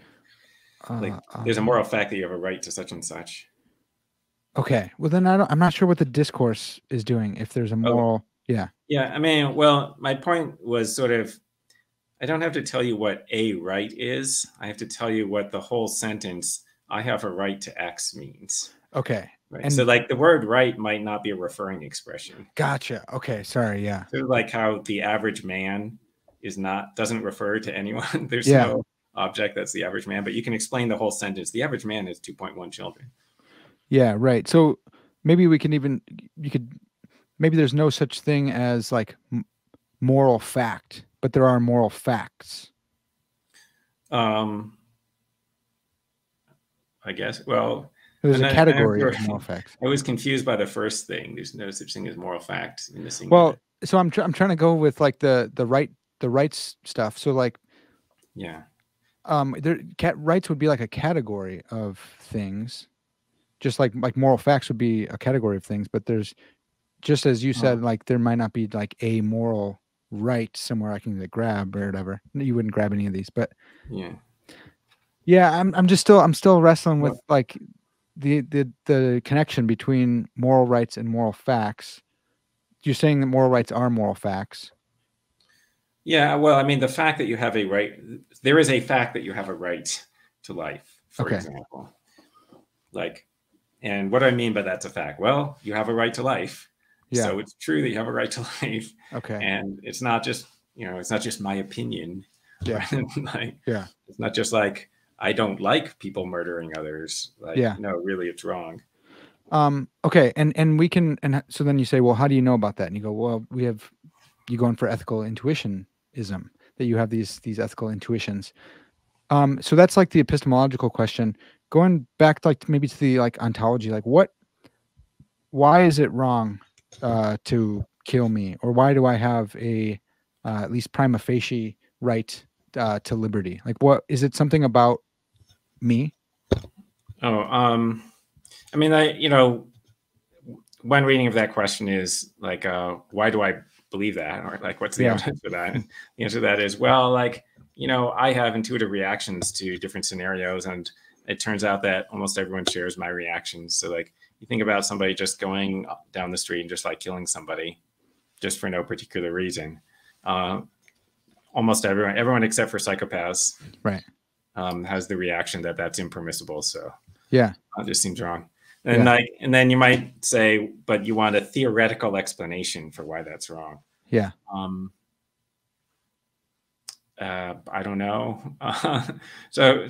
Like there's a moral fact that you have a right to such and such. Okay. Well, then I'm not sure what the discourse is doing. If there's a moral, yeah. Yeah. I mean, well, my point was sort of, I don't have to tell you what a right is. I have to tell you what the whole sentence, I have a right to X, means. Okay. Right? And so like the word right might not be a referring expression. Gotcha. Okay. Sorry. Yeah. So like how the average man doesn't refer to anyone. There's no object that's the average man, but you can explain the whole sentence. The average man is 2.1 children. Yeah, right. So maybe we can maybe there's no such thing as like moral fact, but there are moral facts. I guess. Well, there's a category of moral facts. I was confused by the first thing. There's no such thing as moral facts in the singular. Well, so I'm trying to go with like the rights stuff. So like, yeah. Rights would be like a category of things, just like moral facts would be a category of things, but there's, just as you said, like there might not be like a moral right somewhere I can grab or whatever. You wouldn't grab any of these, but yeah, I'm still wrestling with like the connection between moral rights and moral facts. You're saying that moral rights are moral facts. Yeah, well, I mean, the fact that you have a right, there is a fact that you have a right to life, for example. Like, and what do I mean by that's a fact? Well, you have a right to life. Yeah. So it's true that you have a right to life. Okay. And it's not just, you know, it's not just my opinion. Yeah. Like, yeah. It's not just like, I don't like people murdering others. Like, yeah. No, really, it's wrong. Okay. And we can, and so then you say, well, how do you know about that? And you go, well, you going for ethical intuitionism, that you have these ethical intuitions. So that's like the epistemological question. Going back like maybe to the like ontology, like why is it wrong to kill me, or why do I have a at least prima facie right to liberty? Like, what is it? Something about me? Oh, I mean, you know, one reading of that question is like, why do I believe that? Or like, what's the answer to that? And the answer to that is, well, like, you know, I have intuitive reactions to different scenarios, and it turns out that almost everyone shares my reactions. So like, you think about somebody just going down the street and just like killing somebody just for no particular reason. Almost everyone except for psychopaths, right, has the reaction that that's impermissible. So yeah, it just seems wrong. And like, and then you might say, but you want a theoretical explanation for why that's wrong. Yeah. I don't know. So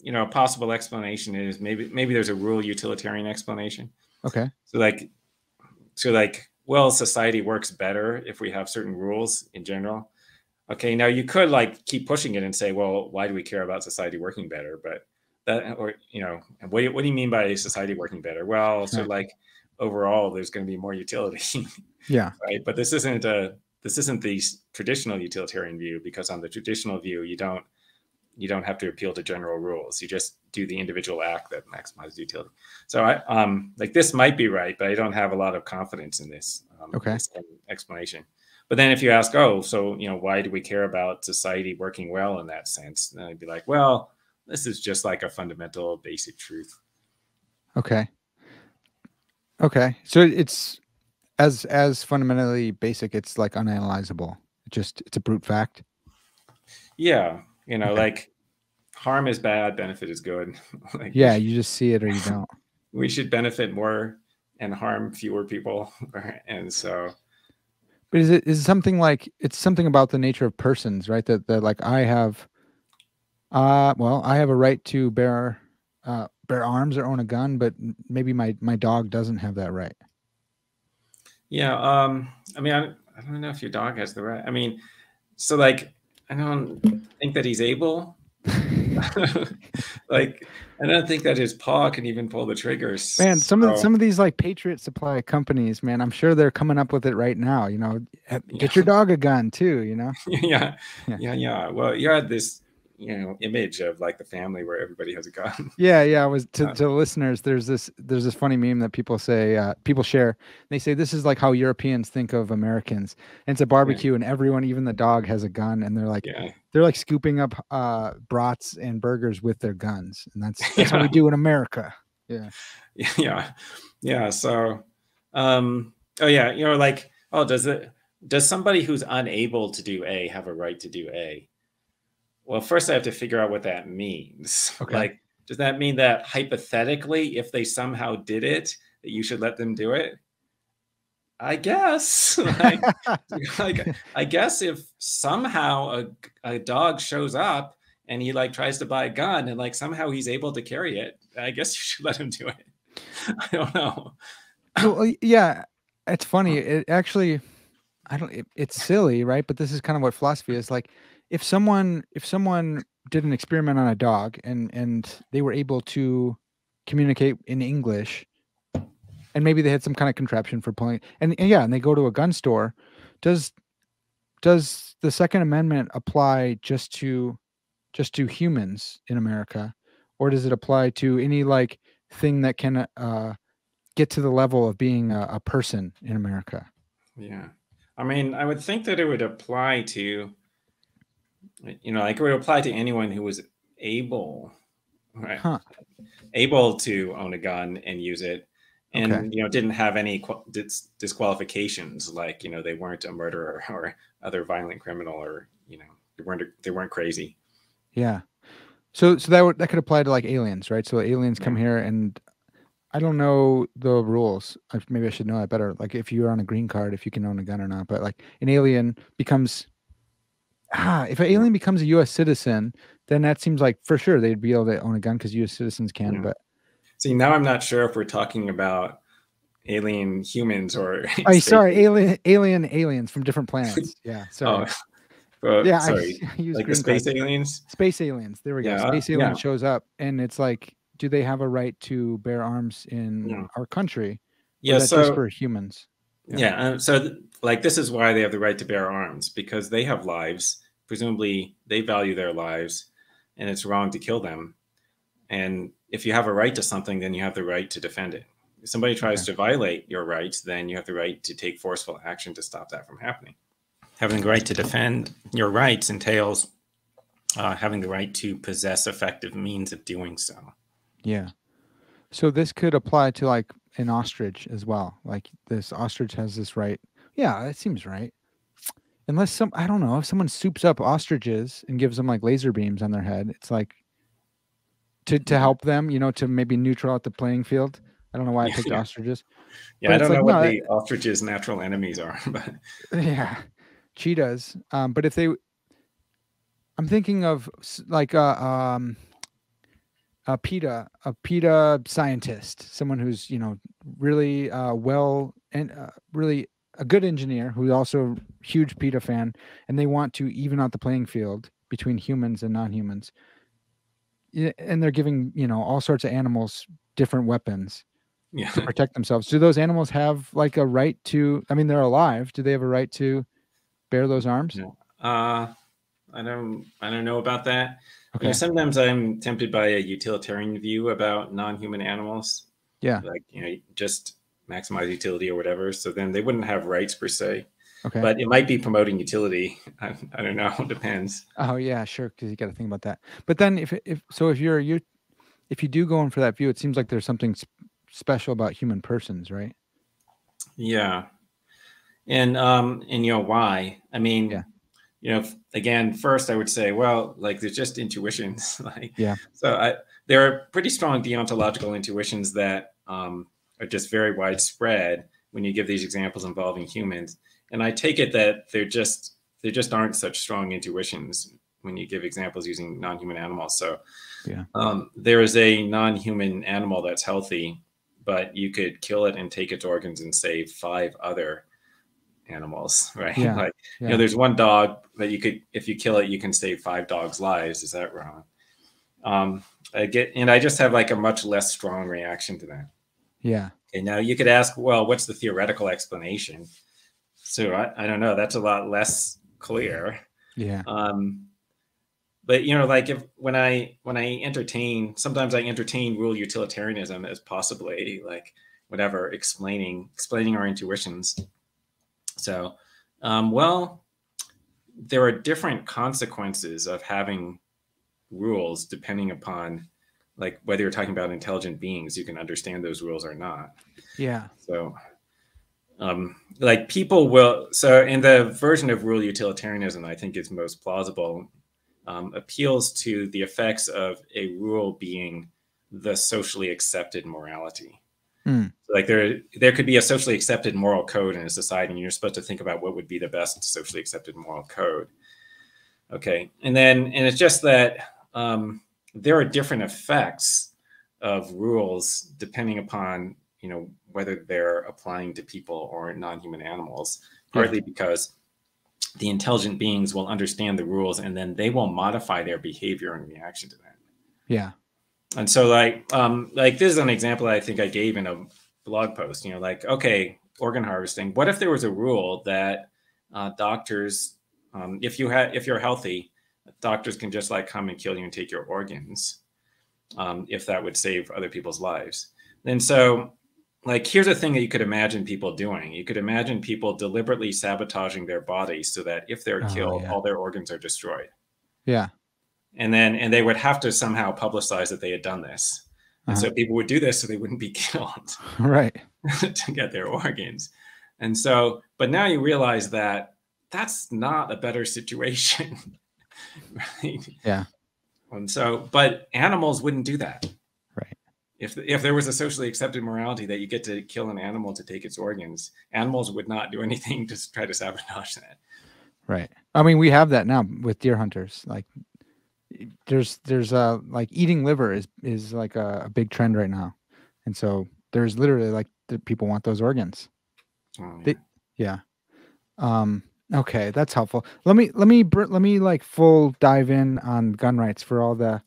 you know, a possible explanation is maybe there's a rural utilitarian explanation. Okay. So like, well, society works better if we have certain rules in general. Okay, now you could like keep pushing it and say, well, why do we care about society working better? But that, or you know, what do you mean by society working better? Well, so like overall, there's going to be more utility. Yeah. Right. But this isn't a the traditional utilitarian view, because on the traditional view, you don't have to appeal to general rules. You just do the individual act that maximizes utility. So I like, this might be right, but I don't have a lot of confidence in this, this kind of explanation. But then if you ask, oh, so, you know, why do we care about society working well in that sense? Then I'd be like, well, this is just like a fundamental basic truth. Okay. Okay. So it's as fundamentally basic, it's like unanalyzable. It's a brute fact. Yeah. You know, like harm is bad, benefit is good. Like, yeah. You just see it or you don't. We should benefit more and harm fewer people. And so. But is it something like, it's something about the nature of persons, right? That like I have, well, I have a right to bear arms or own a gun, but maybe my dog doesn't have that right. Yeah. I mean, I don't know if your dog has the right. I mean, so like, I don't think that he's able. Like, I don't think that his paw can even pull the triggers. Man, some of these like Patriot Supply companies, man, I'm sure they're coming up with it right now. You know, get your dog a gun too. You know. Yeah. Well, you had this, you know, image of like the family where everybody has a gun. Yeah. It was to listeners. There's this funny meme that people say, people share. They say this is like how Europeans think of Americans. And it's a barbecue, and everyone, even the dog, has a gun, and they're like. Yeah. They're like scooping up brats and burgers with their guns, and that's what we do in America. Yeah. So, oh yeah, you know, like, oh, does somebody who's unable to do A have a right to do A? Well, first I have to figure out what that means. Okay. Like, does that mean that hypothetically, if they somehow did it, that you should let them do it? I guess, like, I guess if somehow a dog shows up and he like tries to buy a gun and like somehow he's able to carry it, I guess you should let him do it. I don't know. Well, yeah, it's funny. It actually, it's silly, right? But this is kind of what philosophy is like. If someone did an experiment on a dog and they were able to communicate in English, and maybe they had some kind of contraption for pulling, and they go to a gun store. Does the Second Amendment apply just to humans in America, or does it apply to any like thing that can get to the level of being a person in America? Yeah, I mean, I would think that it would apply to, you know, like it would apply to anyone who was able, right? Huh. Able to own a gun and use it. And, you know, didn't have any disqualifications, like, you know, they weren't a murderer or other violent criminal, or, you know, they weren't crazy. Yeah. So that could apply to like aliens, right? So aliens come here, and I don't know the rules. Maybe I should know that better. Like if you're on a green card, if you can own a gun or not, but like an alien becomes, if an alien becomes a U.S. citizen, then that seems like for sure they'd be able to own a gun because U.S. citizens can, but. See, now I'm not sure if we're talking about alien humans or... Oh, sorry, aliens from different planets. Yeah, sorry. Sorry, like the space aliens. Space aliens. There we go. Yeah, space alien shows up, and it's like, do they have a right to bear arms in our country? Yeah, so just for humans. So like this is why they have the right to bear arms, because they have lives. Presumably, they value their lives, and it's wrong to kill them. And if you have a right to something, then you have the right to defend it. If somebody tries to violate your rights, then you have the right to take forceful action to stop that from happening. Having the right to defend your rights entails having the right to possess effective means of doing so. Yeah. So this could apply to like an ostrich as well. Like this ostrich has this right. Yeah, that seems right. Unless I don't know, if someone soups up ostriches and gives them like laser beams on their head, it's like to help them, you know, to maybe neutral out the playing field. I don't know why I picked ostriches. Yeah, I don't know what the ostriches' natural enemies are. But yeah, cheetahs. But if they, I'm thinking of like a PETA scientist, someone who's, you know, really really a good engineer, who's also a huge PETA fan, and they want to even out the playing field between humans and non-humans. And they're giving, you know, all sorts of animals different weapons. Yeah. To protect themselves. Do those animals have like a right to, I mean, they're alive. Do they have a right to bear those arms? No. I don't know about that. Okay. You know, sometimes I'm tempted by a utilitarian view about non-human animals. Yeah. Like, you know, just maximize utility or whatever. So then they wouldn't have rights per se. Okay. But it might be promoting utility. I don't know. It depends. Oh yeah, sure. Because you got to think about that. But then if you do go in for that view, it seems like there's something special about human persons, right? Yeah. And you know why? I mean, you know, again, first I would say, well, like there's just intuitions. Like, yeah. So there are pretty strong deontological intuitions that are just very widespread when you give these examples involving humans. And I take it that there just aren't such strong intuitions when you give examples using non-human animals. So there is a non-human animal that's healthy, but you could kill it and take its organs and save 5 other animals, right? Yeah. Like, you know, there's one dog that you could, if you kill it, you can save 5 dogs' lives. Is that wrong? I just have like a much less strong reaction to that. Yeah. And now you could ask, well, what's the theoretical explanation? So I don't know. That's a lot less clear. Yeah. But you know, like when I entertain, sometimes I entertain rule utilitarianism as possibly like whatever explaining our intuitions. So, well, there are different consequences of having rules depending upon like whether you're talking about intelligent beings, you can understand those rules or not. Yeah. So. Like people will, so in the version of rule utilitarianism, I think is most plausible, appeals to the effects of a rule being the socially accepted morality. Mm. So like there could be a socially accepted moral code in a society, and you're supposed to think about what would be the best socially accepted moral code. Okay. And it's just that there are different effects of rules depending upon, you know, whether they're applying to people or non-human animals, partly because the intelligent beings will understand the rules and then they will modify their behavior in reaction to that. Yeah. And so like this is an example I think I gave in a blog post, you know, like, okay, organ harvesting. What if there was a rule that doctors, if you're healthy, doctors can just like come and kill you and take your organs if that would save other people's lives. And so, like, here's a thing that you could imagine people doing. You could imagine people deliberately sabotaging their bodies so that if they're killed, all their organs are destroyed. Yeah. And they would have to somehow publicize that they had done this. And so people would do this so they wouldn't be killed. Right. To get their organs. And so, but now you realize that that's not a better situation. Right? Yeah. And so, but animals wouldn't do that. If there was a socially accepted morality that you get to kill an animal to take its organs, animals would not do anything to try to sabotage that. Right. I mean, we have that now with deer hunters. Like, there's like eating liver is like a big trend right now, and so there's literally like people want those organs. Oh, yeah. Okay, that's helpful. Let me like full dive in on gun rights for all the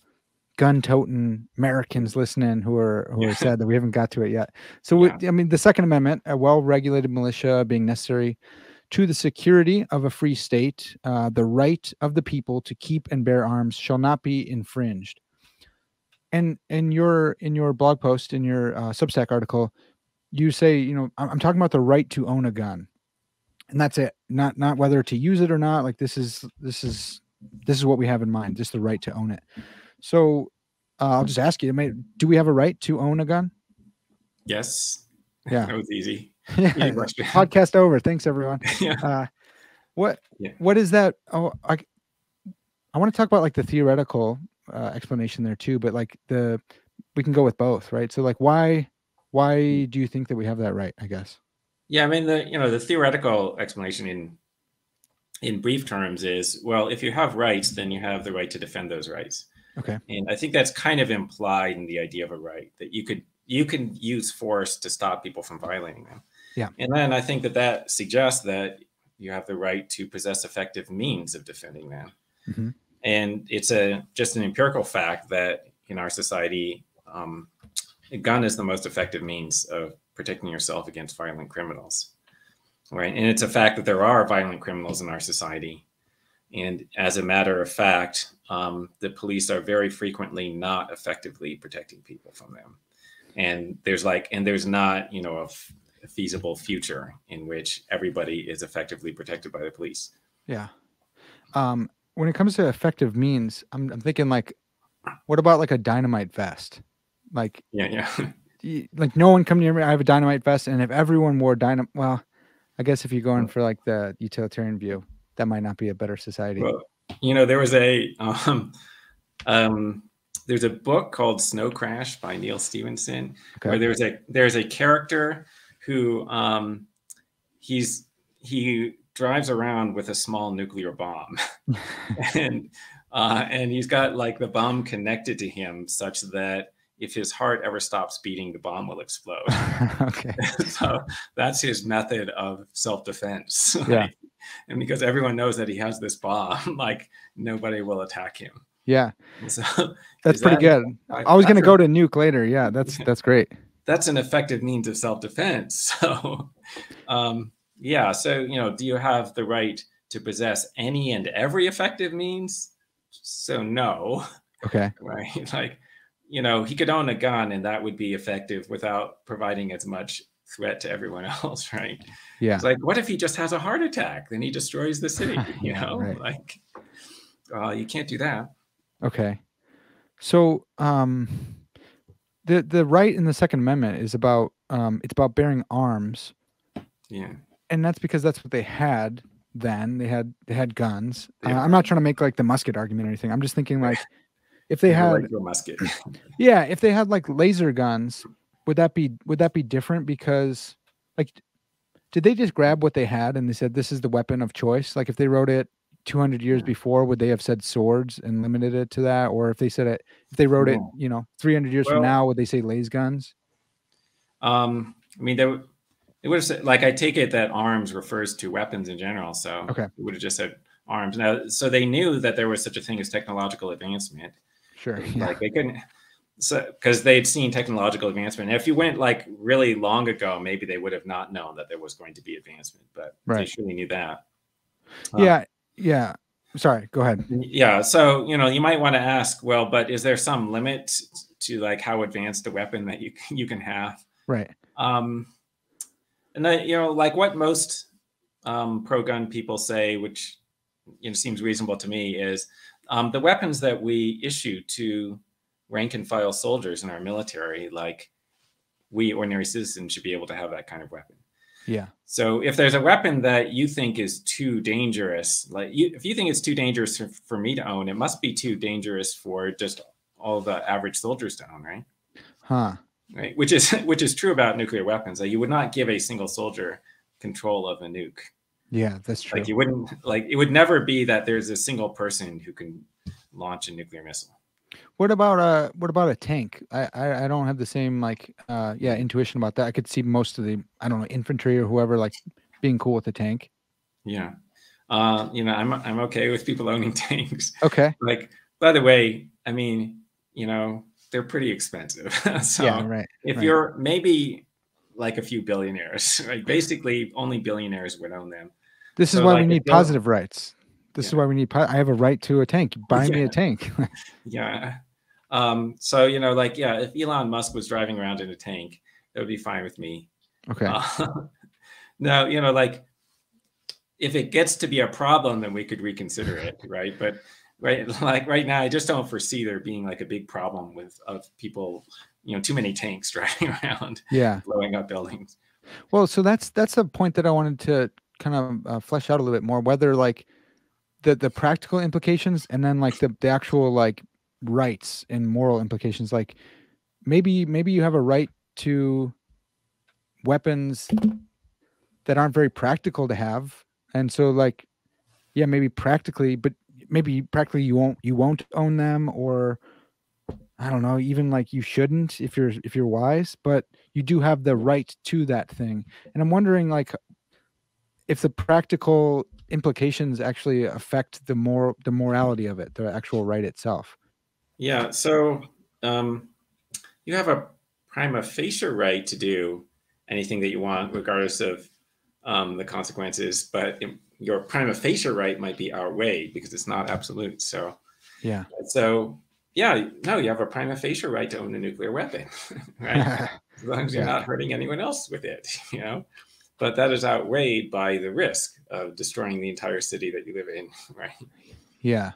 gun-toting Americans listening who are sad that we haven't got to it yet. So yeah. I mean, the Second Amendment, a well-regulated militia being necessary to the security of a free state, the right of the people to keep and bear arms shall not be infringed. And in your blog post, in your Substack article, you say, you know, I'm talking about the right to own a gun. And that's it. Not whether to use it or not. Like this is what we have in mind. Just the right to own it. So I'll just ask you: do we have a right to own a gun? Yes. Yeah. That was easy. Yeah. Podcast over. Thanks, everyone. Yeah. What is that? Oh, I want to talk about like the theoretical explanation there too, but like we can go with both, right? So like why do you think that we have that right? I guess. Yeah, I mean, the theoretical explanation in brief terms is, well, if you have rights, then you have the right to defend those rights. Okay. And I think that's kind of implied in the idea of a right, that you can use force to stop people from violating them. Yeah. And then I think that suggests that you have the right to possess effective means of defending them. Mm-hmm. And it's just an empirical fact that in our society, a gun is the most effective means of protecting yourself against violent criminals, right? And it's a fact that there are violent criminals in our society. And as a matter of fact, the police are very frequently not effectively protecting people from them. And there's not, a feasible future in which everybody is effectively protected by the police. Yeah. When it comes to effective means, I'm thinking like, what about like a dynamite vest? Like, yeah. Like no one come near me. I have a dynamite vest, and if everyone wore dynamite, well, I guess if you're going for like the utilitarian view, that might not be a better society. Well, there was there's a book called Snow Crash by Neal Stephenson, okay, where there's a character who he drives around with a small nuclear bomb, and he's got like the bomb connected to him such that if his heart ever stops beating, the bomb will explode. Okay. So that's his method of self-defense. Yeah. Like, and because everyone knows that he has this bomb, like nobody will attack him. Yeah. So that's pretty good. I was going to go to nuke later. Yeah. That's great. That's an effective means of self-defense. So, yeah. So, do you have the right to possess any and every effective means? So no. Okay. Right. Like, he could own a gun and that would be effective without providing as much threat to everyone else, right? Yeah. It's like, what if he just has a heart attack? Then he destroys the city, right. Like, you can't do that. Okay. So the right in the Second Amendment is about, it's about bearing arms. Yeah. And that's because that's what they had then. They had guns. Yeah. I'm not trying to make like the musket argument or anything. I'm just thinking like, if they had like your musket. Yeah, if they had like laser guns, would that be different? Because like, did they just grab what they had and they said this is the weapon of choice? Like if they wrote it 200 years before, would they have said swords and limited it to that? Or if they said it, if they wrote it, 300 years from now, would they say laser guns? I mean, they would have said, like, I take it that arms refers to weapons in general, so okay, it would have just said arms. Now, so they knew that there was such a thing as technological advancement. Sure. Yeah. Like they couldn't, so because they'd seen technological advancement. If you went like really long ago, maybe they would have not known that there was going to be advancement, but they surely knew that. Yeah. Sorry. Go ahead. Yeah. So, you might want to ask, well, but is there some limit to like how advanced a weapon that you can have? Right. And then, like what most pro-gun people say, which seems reasonable to me, is the weapons that we issue to rank and file soldiers in our military, like we ordinary citizens should be able to have that kind of weapon. Yeah. So if there's a weapon that you think is too dangerous, like if you think it's too dangerous for me to own, it must be too dangerous for just all the average soldiers to own, right? Huh. Right. Which is true about nuclear weapons. Like you would not give a single soldier control of a nuke. Yeah, that's true. Like you wouldn't, like it would never be that there's a single person who can launch a nuclear missile. What about a tank? I don't have the same like intuition about that. I could see most of the infantry or whoever like being cool with the tank. Yeah. You know, I'm okay with people owning tanks. Okay. Like, by the way, I mean, you know, they're pretty expensive. So yeah, right, if you're maybe like a few billionaires, like basically only billionaires would own them. This is why we need positive rights. This is why we need, I have a right to a tank. Buy me a tank. Yeah. So, you know, like, yeah, if Elon Musk was driving around in a tank, that would be fine with me. Okay. No, you know, like, if it gets to be a problem, then we could reconsider it, right? But right now, I just don't foresee there being like a big problem with people, you know, too many tanks driving around, blowing up buildings. Well, so that's a point that I wanted to kind of flesh out a little bit more. Whether like the practical implications, and then like the actual like rights and moral implications. Like maybe you have a right to weapons that aren't very practical to have. And so, like, yeah, maybe practically, but maybe practically you won't own them, or I don't know, even like you shouldn't if you're wise, but you do have the right to that thing. And I'm wondering, like, if the practical implications actually affect the morality of it, the actual right itself. Yeah. So you have a prima facie right to do anything that you want, regardless of the consequences, but your prima facie right might be outweighed because it's not absolute. So, yeah. So, yeah, no, you have a prima facie right to own a nuclear weapon, right? As long as you're not hurting anyone else with it, you know. But that is outweighed by the risk of destroying the entire city that you live in, right? Yeah.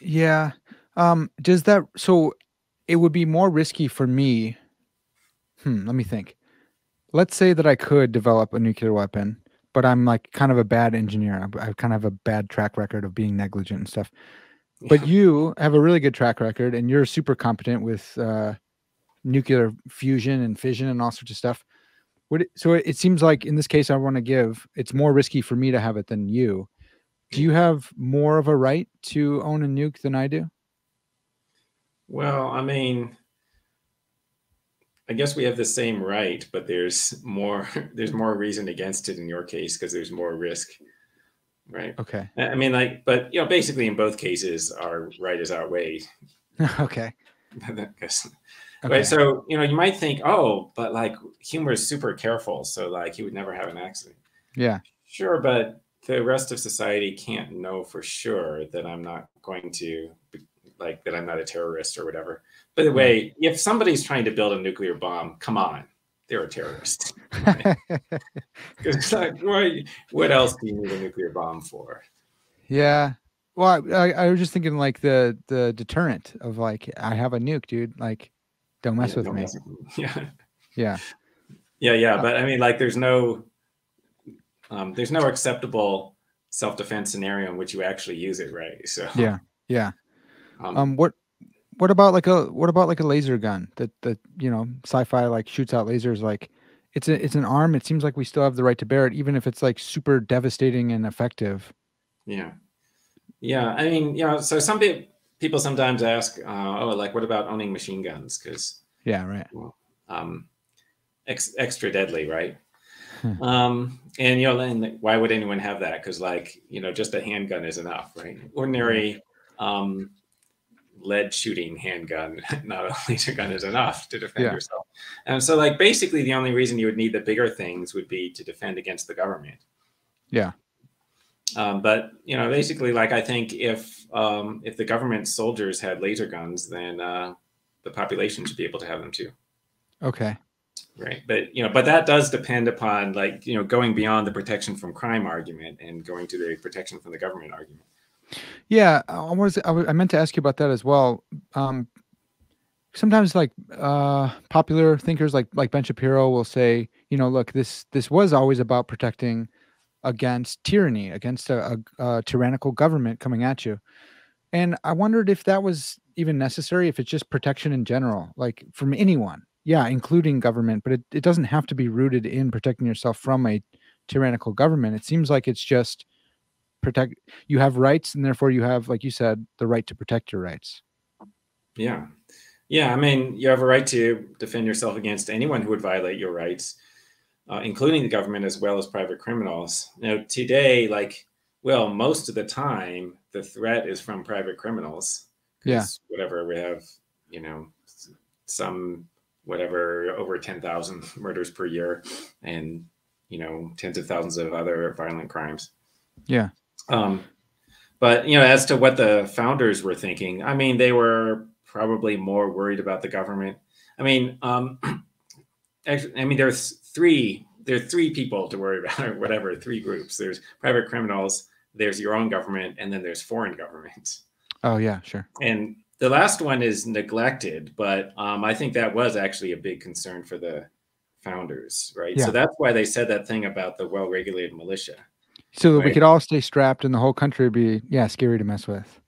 Yeah. Does that? So, it would be more risky for me. Let me think. Let's say that I could develop a nuclear weapon, but I'm like kind of a bad engineer. I kind of have a bad track record of being negligent and stuff. Yeah. But you have a really good track record, and you're super competent with nuclear fusion and fission and all sorts of stuff. So it seems like in this case, I want to give, it's more risky for me to have it than you. Do you have more of a right to own a nuke than I do? Well, I mean, I guess we have the same right, but there's more reason against it in your case because there's more risk, right? Okay. I mean, like, but you know, basically in both cases, our right is outweighed. Okay. Right. So you know, you might think, oh, but like Huemer is super careful, so like he would never have an accident. Yeah. Sure, but the rest of society can't know for sure that I'm not going to, like, that I'm not a terrorist or whatever. By the way, if somebody's trying to build a nuclear bomb, come on, they're a terrorist. Right? Like, what else do you need a nuclear bomb for? Yeah. Well, I was just thinking like the deterrent of like, I have a nuke, dude. Like, don't mess with me. Yeah. Yeah. Yeah. Yeah. But I mean, like, there's no acceptable self-defense scenario in which you actually use it, right? So yeah. Yeah. What about like a laser gun that you know, sci-fi like shoots out lasers? Like it's an arm. It seems like we still have the right to bear it, even if it's like super devastating and effective. Yeah, yeah. I mean, you know, so some people sometimes ask, oh, like what about owning machine guns? Because yeah, right. Well, extra deadly, right? And you know, and why would anyone have that? Because like you know, just a handgun is enough, right? Ordinary. Lead shooting handgun, not a laser gun is enough to defend yourself. And so like basically the only reason you would need the bigger things would be to defend against the government. Yeah. But you know, basically like I think if the government soldiers had laser guns, then the population should be able to have them too. Okay. Right. But you know, but that does depend upon like, you know, going beyond the protection from crime argument and going to the protection from the government argument. Yeah, I meant to ask you about that as well. Sometimes, like popular thinkers like Ben Shapiro will say, you know, look, this was always about protecting against tyranny, against a tyrannical government coming at you. And I wondered if that was even necessary, if it's just protection in general, like from anyone, yeah, including government. But it doesn't have to be rooted in protecting yourself from a tyrannical government. It seems like it's just. Protect, you have rights, and therefore you have, like you said, the right to protect your rights. Yeah. Yeah. I mean, you have a right to defend yourself against anyone who would violate your rights. including the government as well as private criminals. Now, today, like, well, most of the time, the threat is from private criminals. Yeah. Whatever, we have, you know, some, whatever, over 10,000 murders per year and, you know, tens of thousands of other violent crimes. Yeah. But, you know, as to what the founders were thinking, I mean, they were probably more worried about the government. I mean, there are three people to worry about, or whatever, three groups. There's private criminals, there's your own government, and then there's foreign governments. Oh, yeah, sure. And the last one is neglected, but I think that was actually a big concern for the founders, right? Yeah. So that's why they said that thing about the well-regulated militia. So that, right? We could all stay strapped and the whole country would be, yeah, scary to mess with.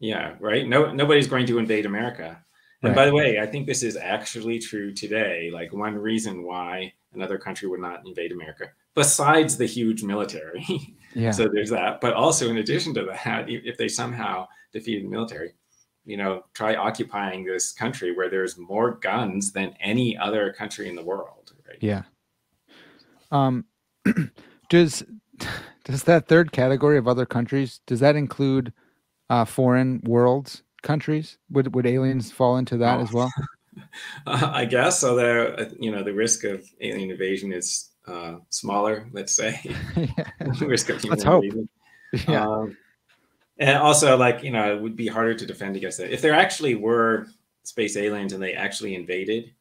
Yeah, right? No, nobody's going to invade America. And right. By the way, I think this is actually true today. Like, one reason why another country would not invade America, besides the huge military. Yeah. So there's that. But also, in addition to that, if they somehow defeated the military, you know, try occupying this country where there's more guns than any other country in the world. Right? Yeah. Does that third category of other countries, does that include foreign worlds countries? Would aliens fall into that as well? I guess so. You know, the risk of alien invasion is smaller, let's say. Yeah. Risk of human invasion. Yeah. And also, like, you know, it would be harder to defend against that. If there actually were space aliens and they actually invaded,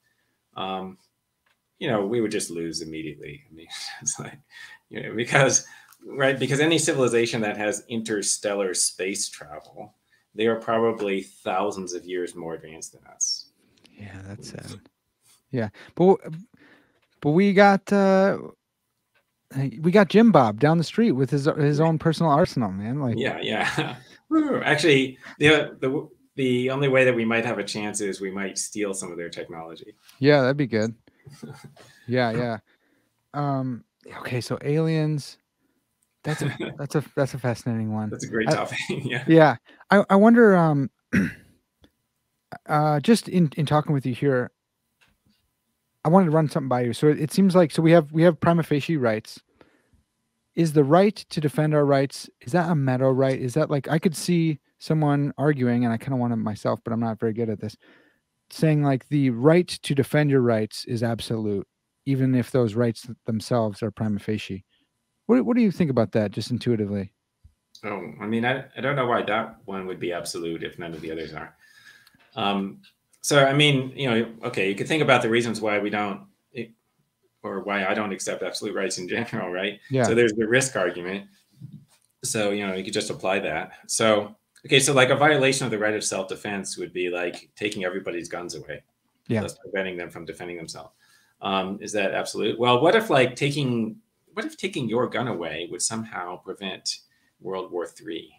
you know, we would just lose immediately. I mean, it's like, you know, because any civilization that has interstellar space travel, they are probably thousands of years more advanced than us. Yeah, that's sad. Yeah, but we got Jim Bob down the street with his own personal arsenal, man. Like, yeah, yeah. Actually, the only way that we might have a chance is we might steal some of their technology. Yeah, that'd be good. Yeah, yeah. Okay, so aliens. That's a fascinating one. That's a great topic. Yeah. Yeah. I wonder. Just in talking with you here, I wanted to run something by you. So it seems like, so we have prima facie rights. Is the right to defend our rights, is that a meta right? Is that like, I could see someone arguing, and I kind of want it myself, but I'm not very good at this, saying like the right to defend your rights is absolute, even if those rights themselves are prima facie. What do you think about that, just intuitively? Oh, I mean, I don't know why that one would be absolute if none of the others are. So, I mean, you know, okay, you could think about the reasons why we don't, or why I don't accept absolute rights in general, right? Yeah. So there's the risk argument. So, you know, you could just apply that. So, okay, so like a violation of the right of self-defense would be like taking everybody's guns away. Yeah. Thus preventing them from defending themselves. Is that absolute? Well, what if like taking your gun away would somehow prevent World War III?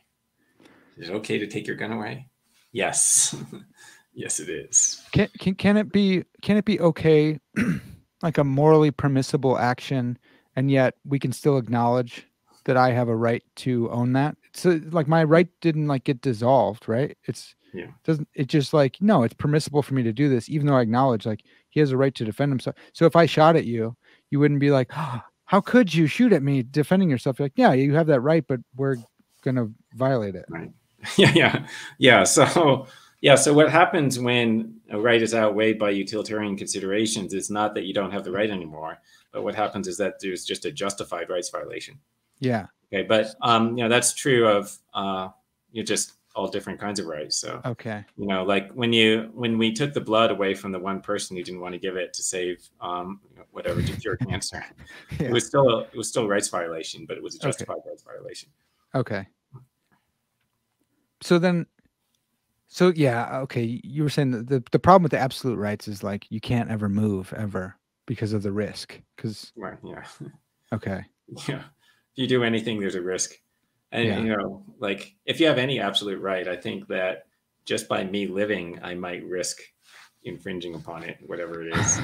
Is it okay to take your gun away? Yes. Yes, it is. Can it be okay, like a morally permissible action, and yet we can still acknowledge that I have a right to own that? So like my right didn't like get dissolved, right? It's, yeah. Doesn't it just like, no, it's permissible for me to do this, even though I acknowledge like he has a right to defend himself. So if I shot at you, you wouldn't be like, oh, how could you shoot at me defending yourself? You're like, yeah, you have that right, but we're going to violate it. Right. Yeah, yeah, yeah. So what happens when a right is outweighed by utilitarian considerations is not that you don't have the right anymore, but what happens is that there's just a justified rights violation. Yeah. Okay, but you know, that's true of just all different kinds of rights. So okay, you know, like when we took the blood away from the one person who didn't want to give it to save whatever, to cure cancer, yeah. it was still a rights violation, but it was a justified rights violation. Okay. So yeah, okay. You were saying that the problem with the absolute rights is like you can't ever move ever because of the risk. Right, yeah. Okay. Yeah. If you do anything, there's a risk. And yeah. You know, like if you have any absolute right, I think that just by me living, I might risk infringing upon it, whatever it is.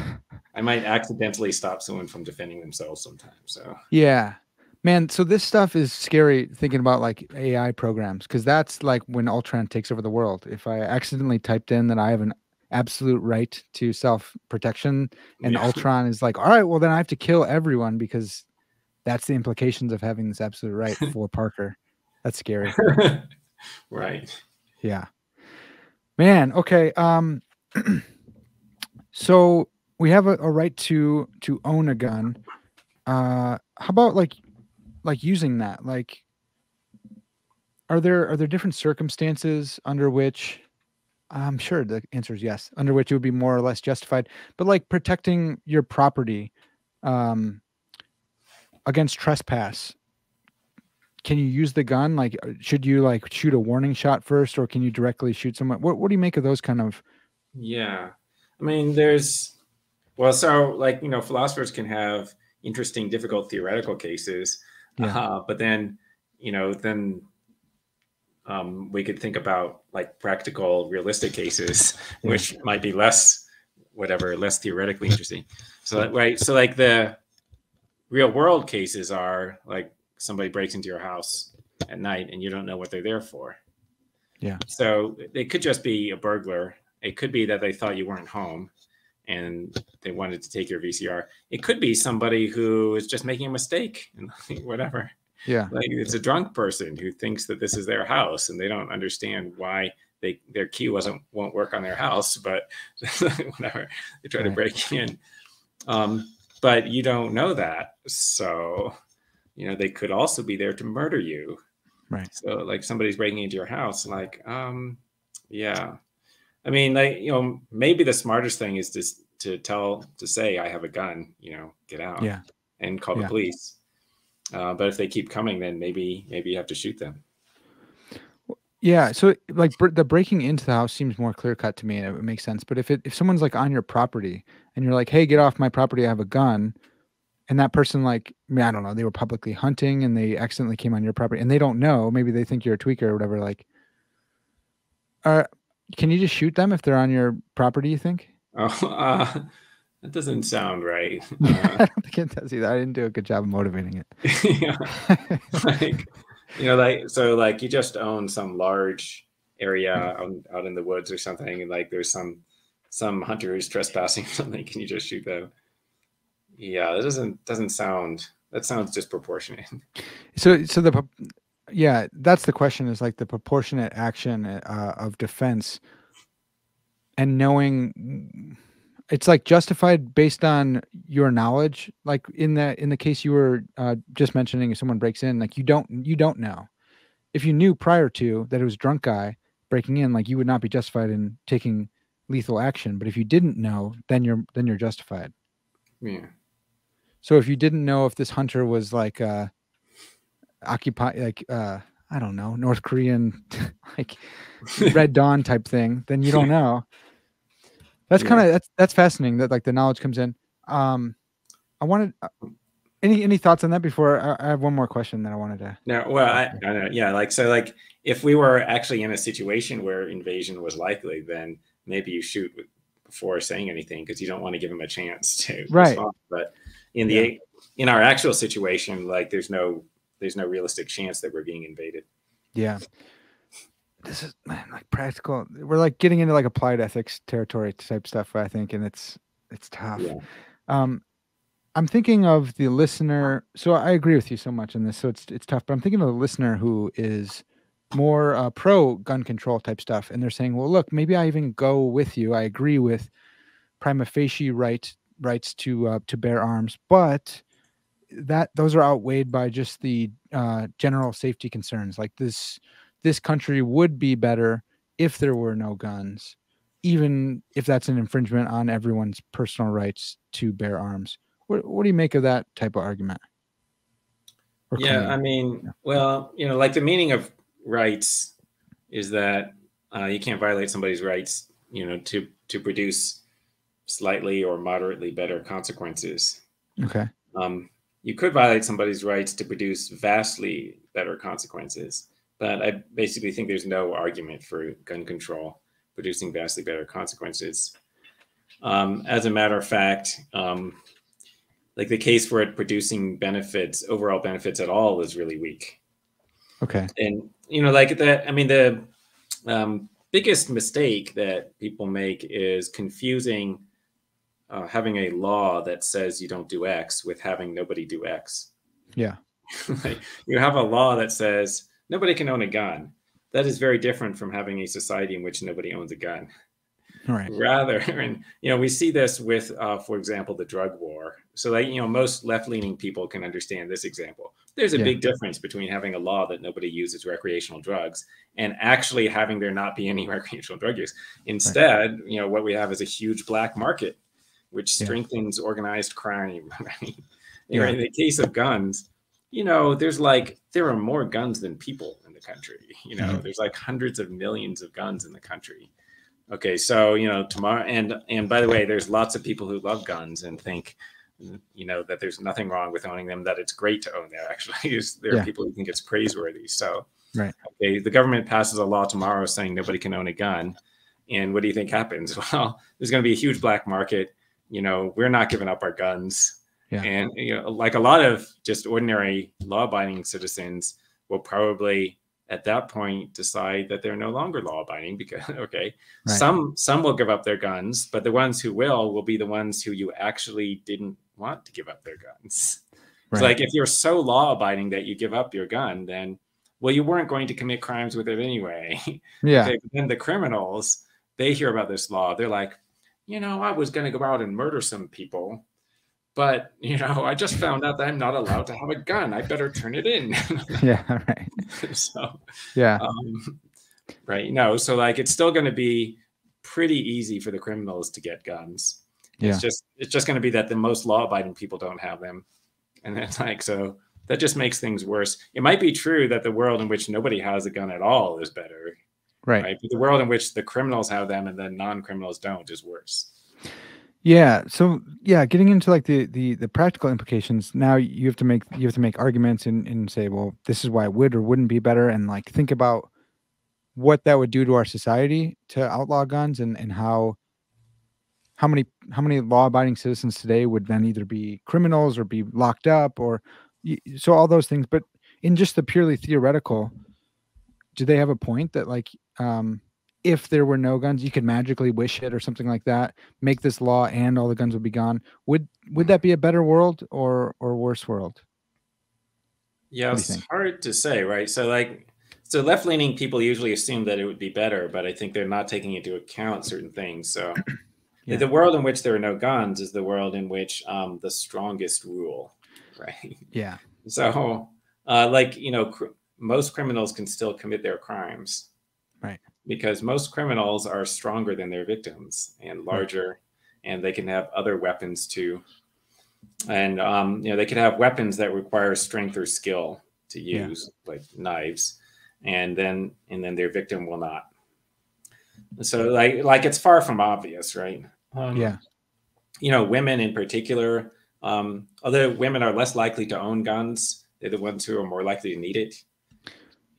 I might accidentally stop someone from defending themselves sometimes. So yeah. Man, so this stuff is scary, thinking about like AI programs, because that's like when Ultron takes over the world. If I accidentally typed in that I have an absolute right to self-protection, and Ultron is like, all right, well then I have to kill everyone because that's the implications of having this absolute right for Parker. That's scary. Right. Yeah, man. Okay. So we have a right to own a gun. How about like using that? Like, are there different circumstances under which, I'm sure the answer is yes, under which it would be more or less justified, but like protecting your property against trespass. Can you use the gun? Like, should you like shoot a warning shot first, or can you directly shoot someone? What do you make of those kind of? Yeah. I mean, so like, philosophers can have interesting, difficult theoretical cases, but then, we could think about like practical, realistic cases, which might be less theoretically interesting. So like the real world cases are like somebody breaks into your house at night and you don't know what they're there for. Yeah. So it could just be a burglar. It could be that they thought you weren't home and they wanted to take your VCR. It could be somebody who is just making a mistake and whatever. Yeah, like it's a drunk person who thinks that this is their house and they don't understand why their key won't work on their house, but whatever, they try to break in. But you don't know that, so they could also be there to murder you. Right. So like somebody's breaking into your house, like yeah, I mean, like maybe the smartest thing is to say I have a gun, get out and call the police. But if they keep coming, then maybe you have to shoot them. Yeah. So like the breaking into the house seems more clear cut to me, and it makes sense. But if someone's like on your property and you're like, hey, get off my property, I have a gun. And that person, like, I don't know, they were publicly hunting and they accidentally came on your property and they don't know, maybe they think you're a tweaker or whatever. Like, can you just shoot them if they're on your property, you think? That doesn't sound right. I don't think it does either. I didn't do a good job of motivating it. You just own some large area out in the woods or something, and like there's some hunter who's trespassing or something. Can you just shoot them? Yeah, that doesn't sound. That sounds disproportionate. So that's the question, is like the proportionate action of defense, and knowing. It's like justified based on your knowledge. Like in the case you were just mentioning, if someone breaks in, like you don't know. If you knew prior to that it was a drunk guy breaking in, like you would not be justified in taking lethal action. But if you didn't know, then you're justified. Yeah. So if you didn't know if this hunter was like I don't know, North Korean like Red Dawn type thing, then you don't know. That's kind of that's fascinating that like the knowledge comes in. I wanted any thoughts on that before I have one more question that I wanted to. No, well, I know, yeah, like so, like if we were actually in a situation where invasion was likely, then maybe you shoot before saying anything because you don't want to give them a chance to respond. But in our actual situation, like there's no realistic chance that we're being invaded. Yeah. This is, man, like practical. We're like getting into like applied ethics territory type stuff, I think, and it's tough. Yeah. I'm thinking of the listener. So I agree with you so much on this. So it's tough, but I'm thinking of the listener who is more pro gun control type stuff, and they're saying, well, look, maybe I even go with you. I agree with prima facie rights to bear arms, but those are outweighed by just the general safety concerns, like this. This country would be better if there were no guns, even if that's an infringement on everyone's personal rights to bear arms. What do you make of that type of argument? I mean, well, like the meaning of rights is that you can't violate somebody's rights, to produce slightly or moderately better consequences. Okay. You could violate somebody's rights to produce vastly better consequences. But I basically think there's no argument for gun control producing vastly better consequences. As a matter of fact, like the case for it producing benefits, overall benefits at all, is really weak. Okay. And like that, I mean, the biggest mistake that people make is confusing having a law that says you don't do X with having nobody do X. Yeah. Like, you have a law that says nobody can own a gun. That is very different from having a society in which nobody owns a gun. Right. Rather, and you know, we see this with, for example, the drug war. So that, you know, most left-leaning people can understand this example. There's a big difference between having a law that nobody uses recreational drugs and actually having there not be any recreational drug use. Instead, you know, what we have is a huge black market, which strengthens organized crime. You know, in the case of guns, you know, there's like, there are more guns than people in the country. You know, there's like hundreds of millions of guns in the country. Okay, so, you know, tomorrow, and by the way, there's lots of people who love guns and think, you know, that there's nothing wrong with owning them, that it's great to own them, actually. There are people who think it's praiseworthy. So, okay, the government passes a law tomorrow saying nobody can own a gun. And what do you think happens? Well, there's going to be a huge black market. You know, we're not giving up our guns. Yeah. And, you know, like a lot of just ordinary law-abiding citizens will probably at that point decide that they're no longer law abiding because, some will give up their guns, but the ones who will be the ones who you actually didn't want to give up their guns. Right. So like if you're so law abiding that you give up your gun, then, well, you weren't going to commit crimes with it anyway. Yeah. Okay, but then the criminals, they hear about this law. They're like, you know, I was going to go out and murder some people, but, you know, I just found out that I'm not allowed to have a gun. I better turn it in. So, No, so like, it's still going to be pretty easy for the criminals to get guns. Yeah. It's just going to be that the most law-abiding people don't have them. And that's like, so that just makes things worse. It might be true that the world in which nobody has a gun at all is better. Right. But the world in which the criminals have them and the non-criminals don't is worse. Yeah. So yeah, getting into like the practical implications. Now you have to make arguments and say, well, this is why it would or wouldn't be better, and like think about what that would do to our society to outlaw guns, and how many law abiding citizens today would then either be criminals or be locked up, or so all those things. But in just the purely theoretical, do they have a point that like if there were no guns, you could magically wish it or something like that, make this law and all the guns would be gone? Would that be a better world or worse world? Yeah, it's hard to say, right? So like, so left-leaning people usually assume that it would be better, but I think they're not taking into account certain things. So the world in which there are no guns is the world in which the strongest rule, right? Yeah. So like, you know, most criminals can still commit their crimes. Right. Because most criminals are stronger than their victims and larger, and they can have other weapons too. And, you know, they could have weapons that require strength or skill to use, like knives, and then their victim will not. So like it's far from obvious, right? You know, women in particular, although women are less likely to own guns, they're the ones who are more likely to need it.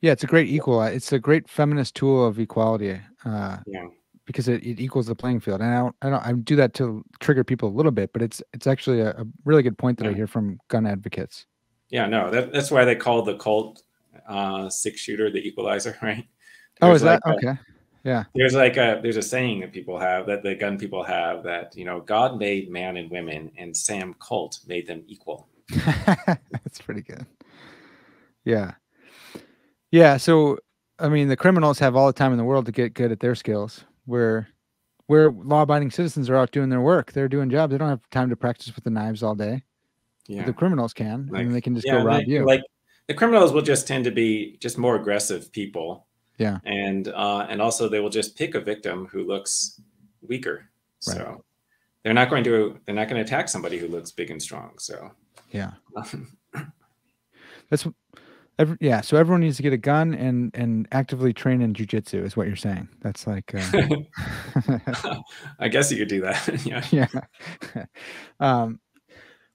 Yeah, it's a great equal. It's a great feminist tool of equality, because it equals the playing field. And I do that to trigger people a little bit, but it's actually a really good point that I hear from gun advocates. Yeah, no, that's why they call the Colt 6-shooter the equalizer, right? Oh, is that okay? Yeah. There's a saying that people have, that the gun people have, that, you know, God made man and women, and Sam Colt made them equal. That's pretty good. Yeah. Yeah, so I mean, the criminals have all the time in the world to get good at their skills. Where law-abiding citizens are out doing their work, they're doing jobs. They don't have time to practice with the knives all day. Yeah, but the criminals can, like, and they can just go rob you. Like the criminals will just tend to be just more aggressive people. Yeah, and also they will just pick a victim who looks weaker. Right. So they're not going to attack somebody who looks big and strong. So yeah, that's. Yeah, so everyone needs to get a gun and actively train in jujitsu is what you're saying. That's like, I guess you could do that. Yeah.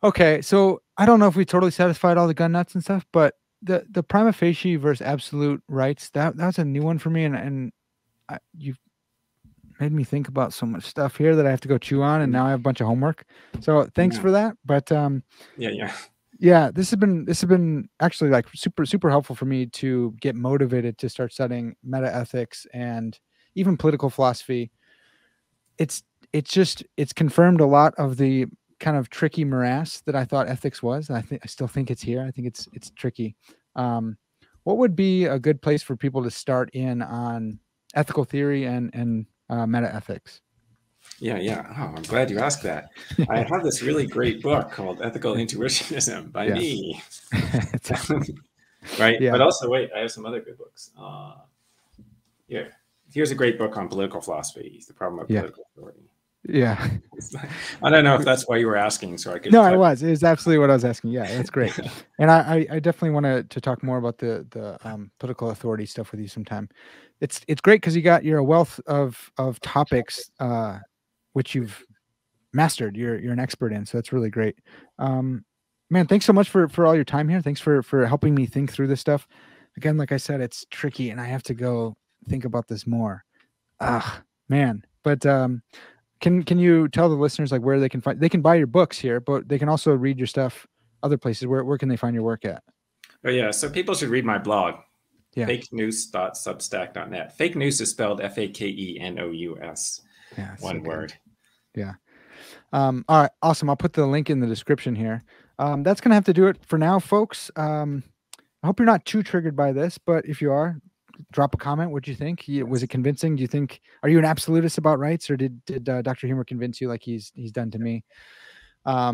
Okay, so I don't know if we totally satisfied all the gun nuts and stuff, but the prima facie versus absolute rights, that's a new one for me, and you've made me think about so much stuff here that I have to go chew on, and now I have a bunch of homework. So thanks for that. But yeah, this has been actually like super helpful for me to get motivated to start studying meta ethics and even political philosophy, it's confirmed a lot of the kind of tricky morass that I thought ethics was. I still think it's here. I think it's tricky. What would be a good place for people to start in on ethical theory and meta-ethics? Yeah. Oh, I'm glad you asked that. I have this really great book called Ethical Intuitionism by me. Right? Yeah. But also, wait, I have some other good books. Here's a great book on political philosophy, The Problem of Political Authority. Yeah. I don't know if that's why you were asking, so I could. No, I was. It was absolutely what I was asking. Yeah, that's great. And I definitely want to talk more about the political authority stuff with you sometime. It's great because you're a wealth of topics which you've mastered. You're an expert in, so that's really great. Man, thanks so much for all your time here. Thanks for helping me think through this stuff. Again, like I said, it's tricky, and I have to go think about this more. Man, but Can you tell the listeners like where they can buy your books here, but they can also read your stuff other places? Where can they find your work at? Oh yeah, so people should read my blog, fakenews.substack.net. Fake Nous is spelled F-A-K-E-N-O-U-S, one word. Yeah. All right, awesome. I'll put the link in the description here. That's gonna have to do it for now, folks. I hope you're not too triggered by this, but if you are, drop a comment. What do you think? Was it convincing? Do you think? Are you an absolutist about rights, or did Dr. Huemer convince you like he's done to me? All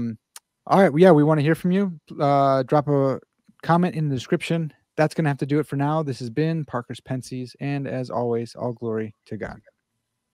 right. Well, yeah, we want to hear from you. Drop a comment in the description. That's going to have to do it for now. This has been Parker's Pensées, and as always, all glory to God.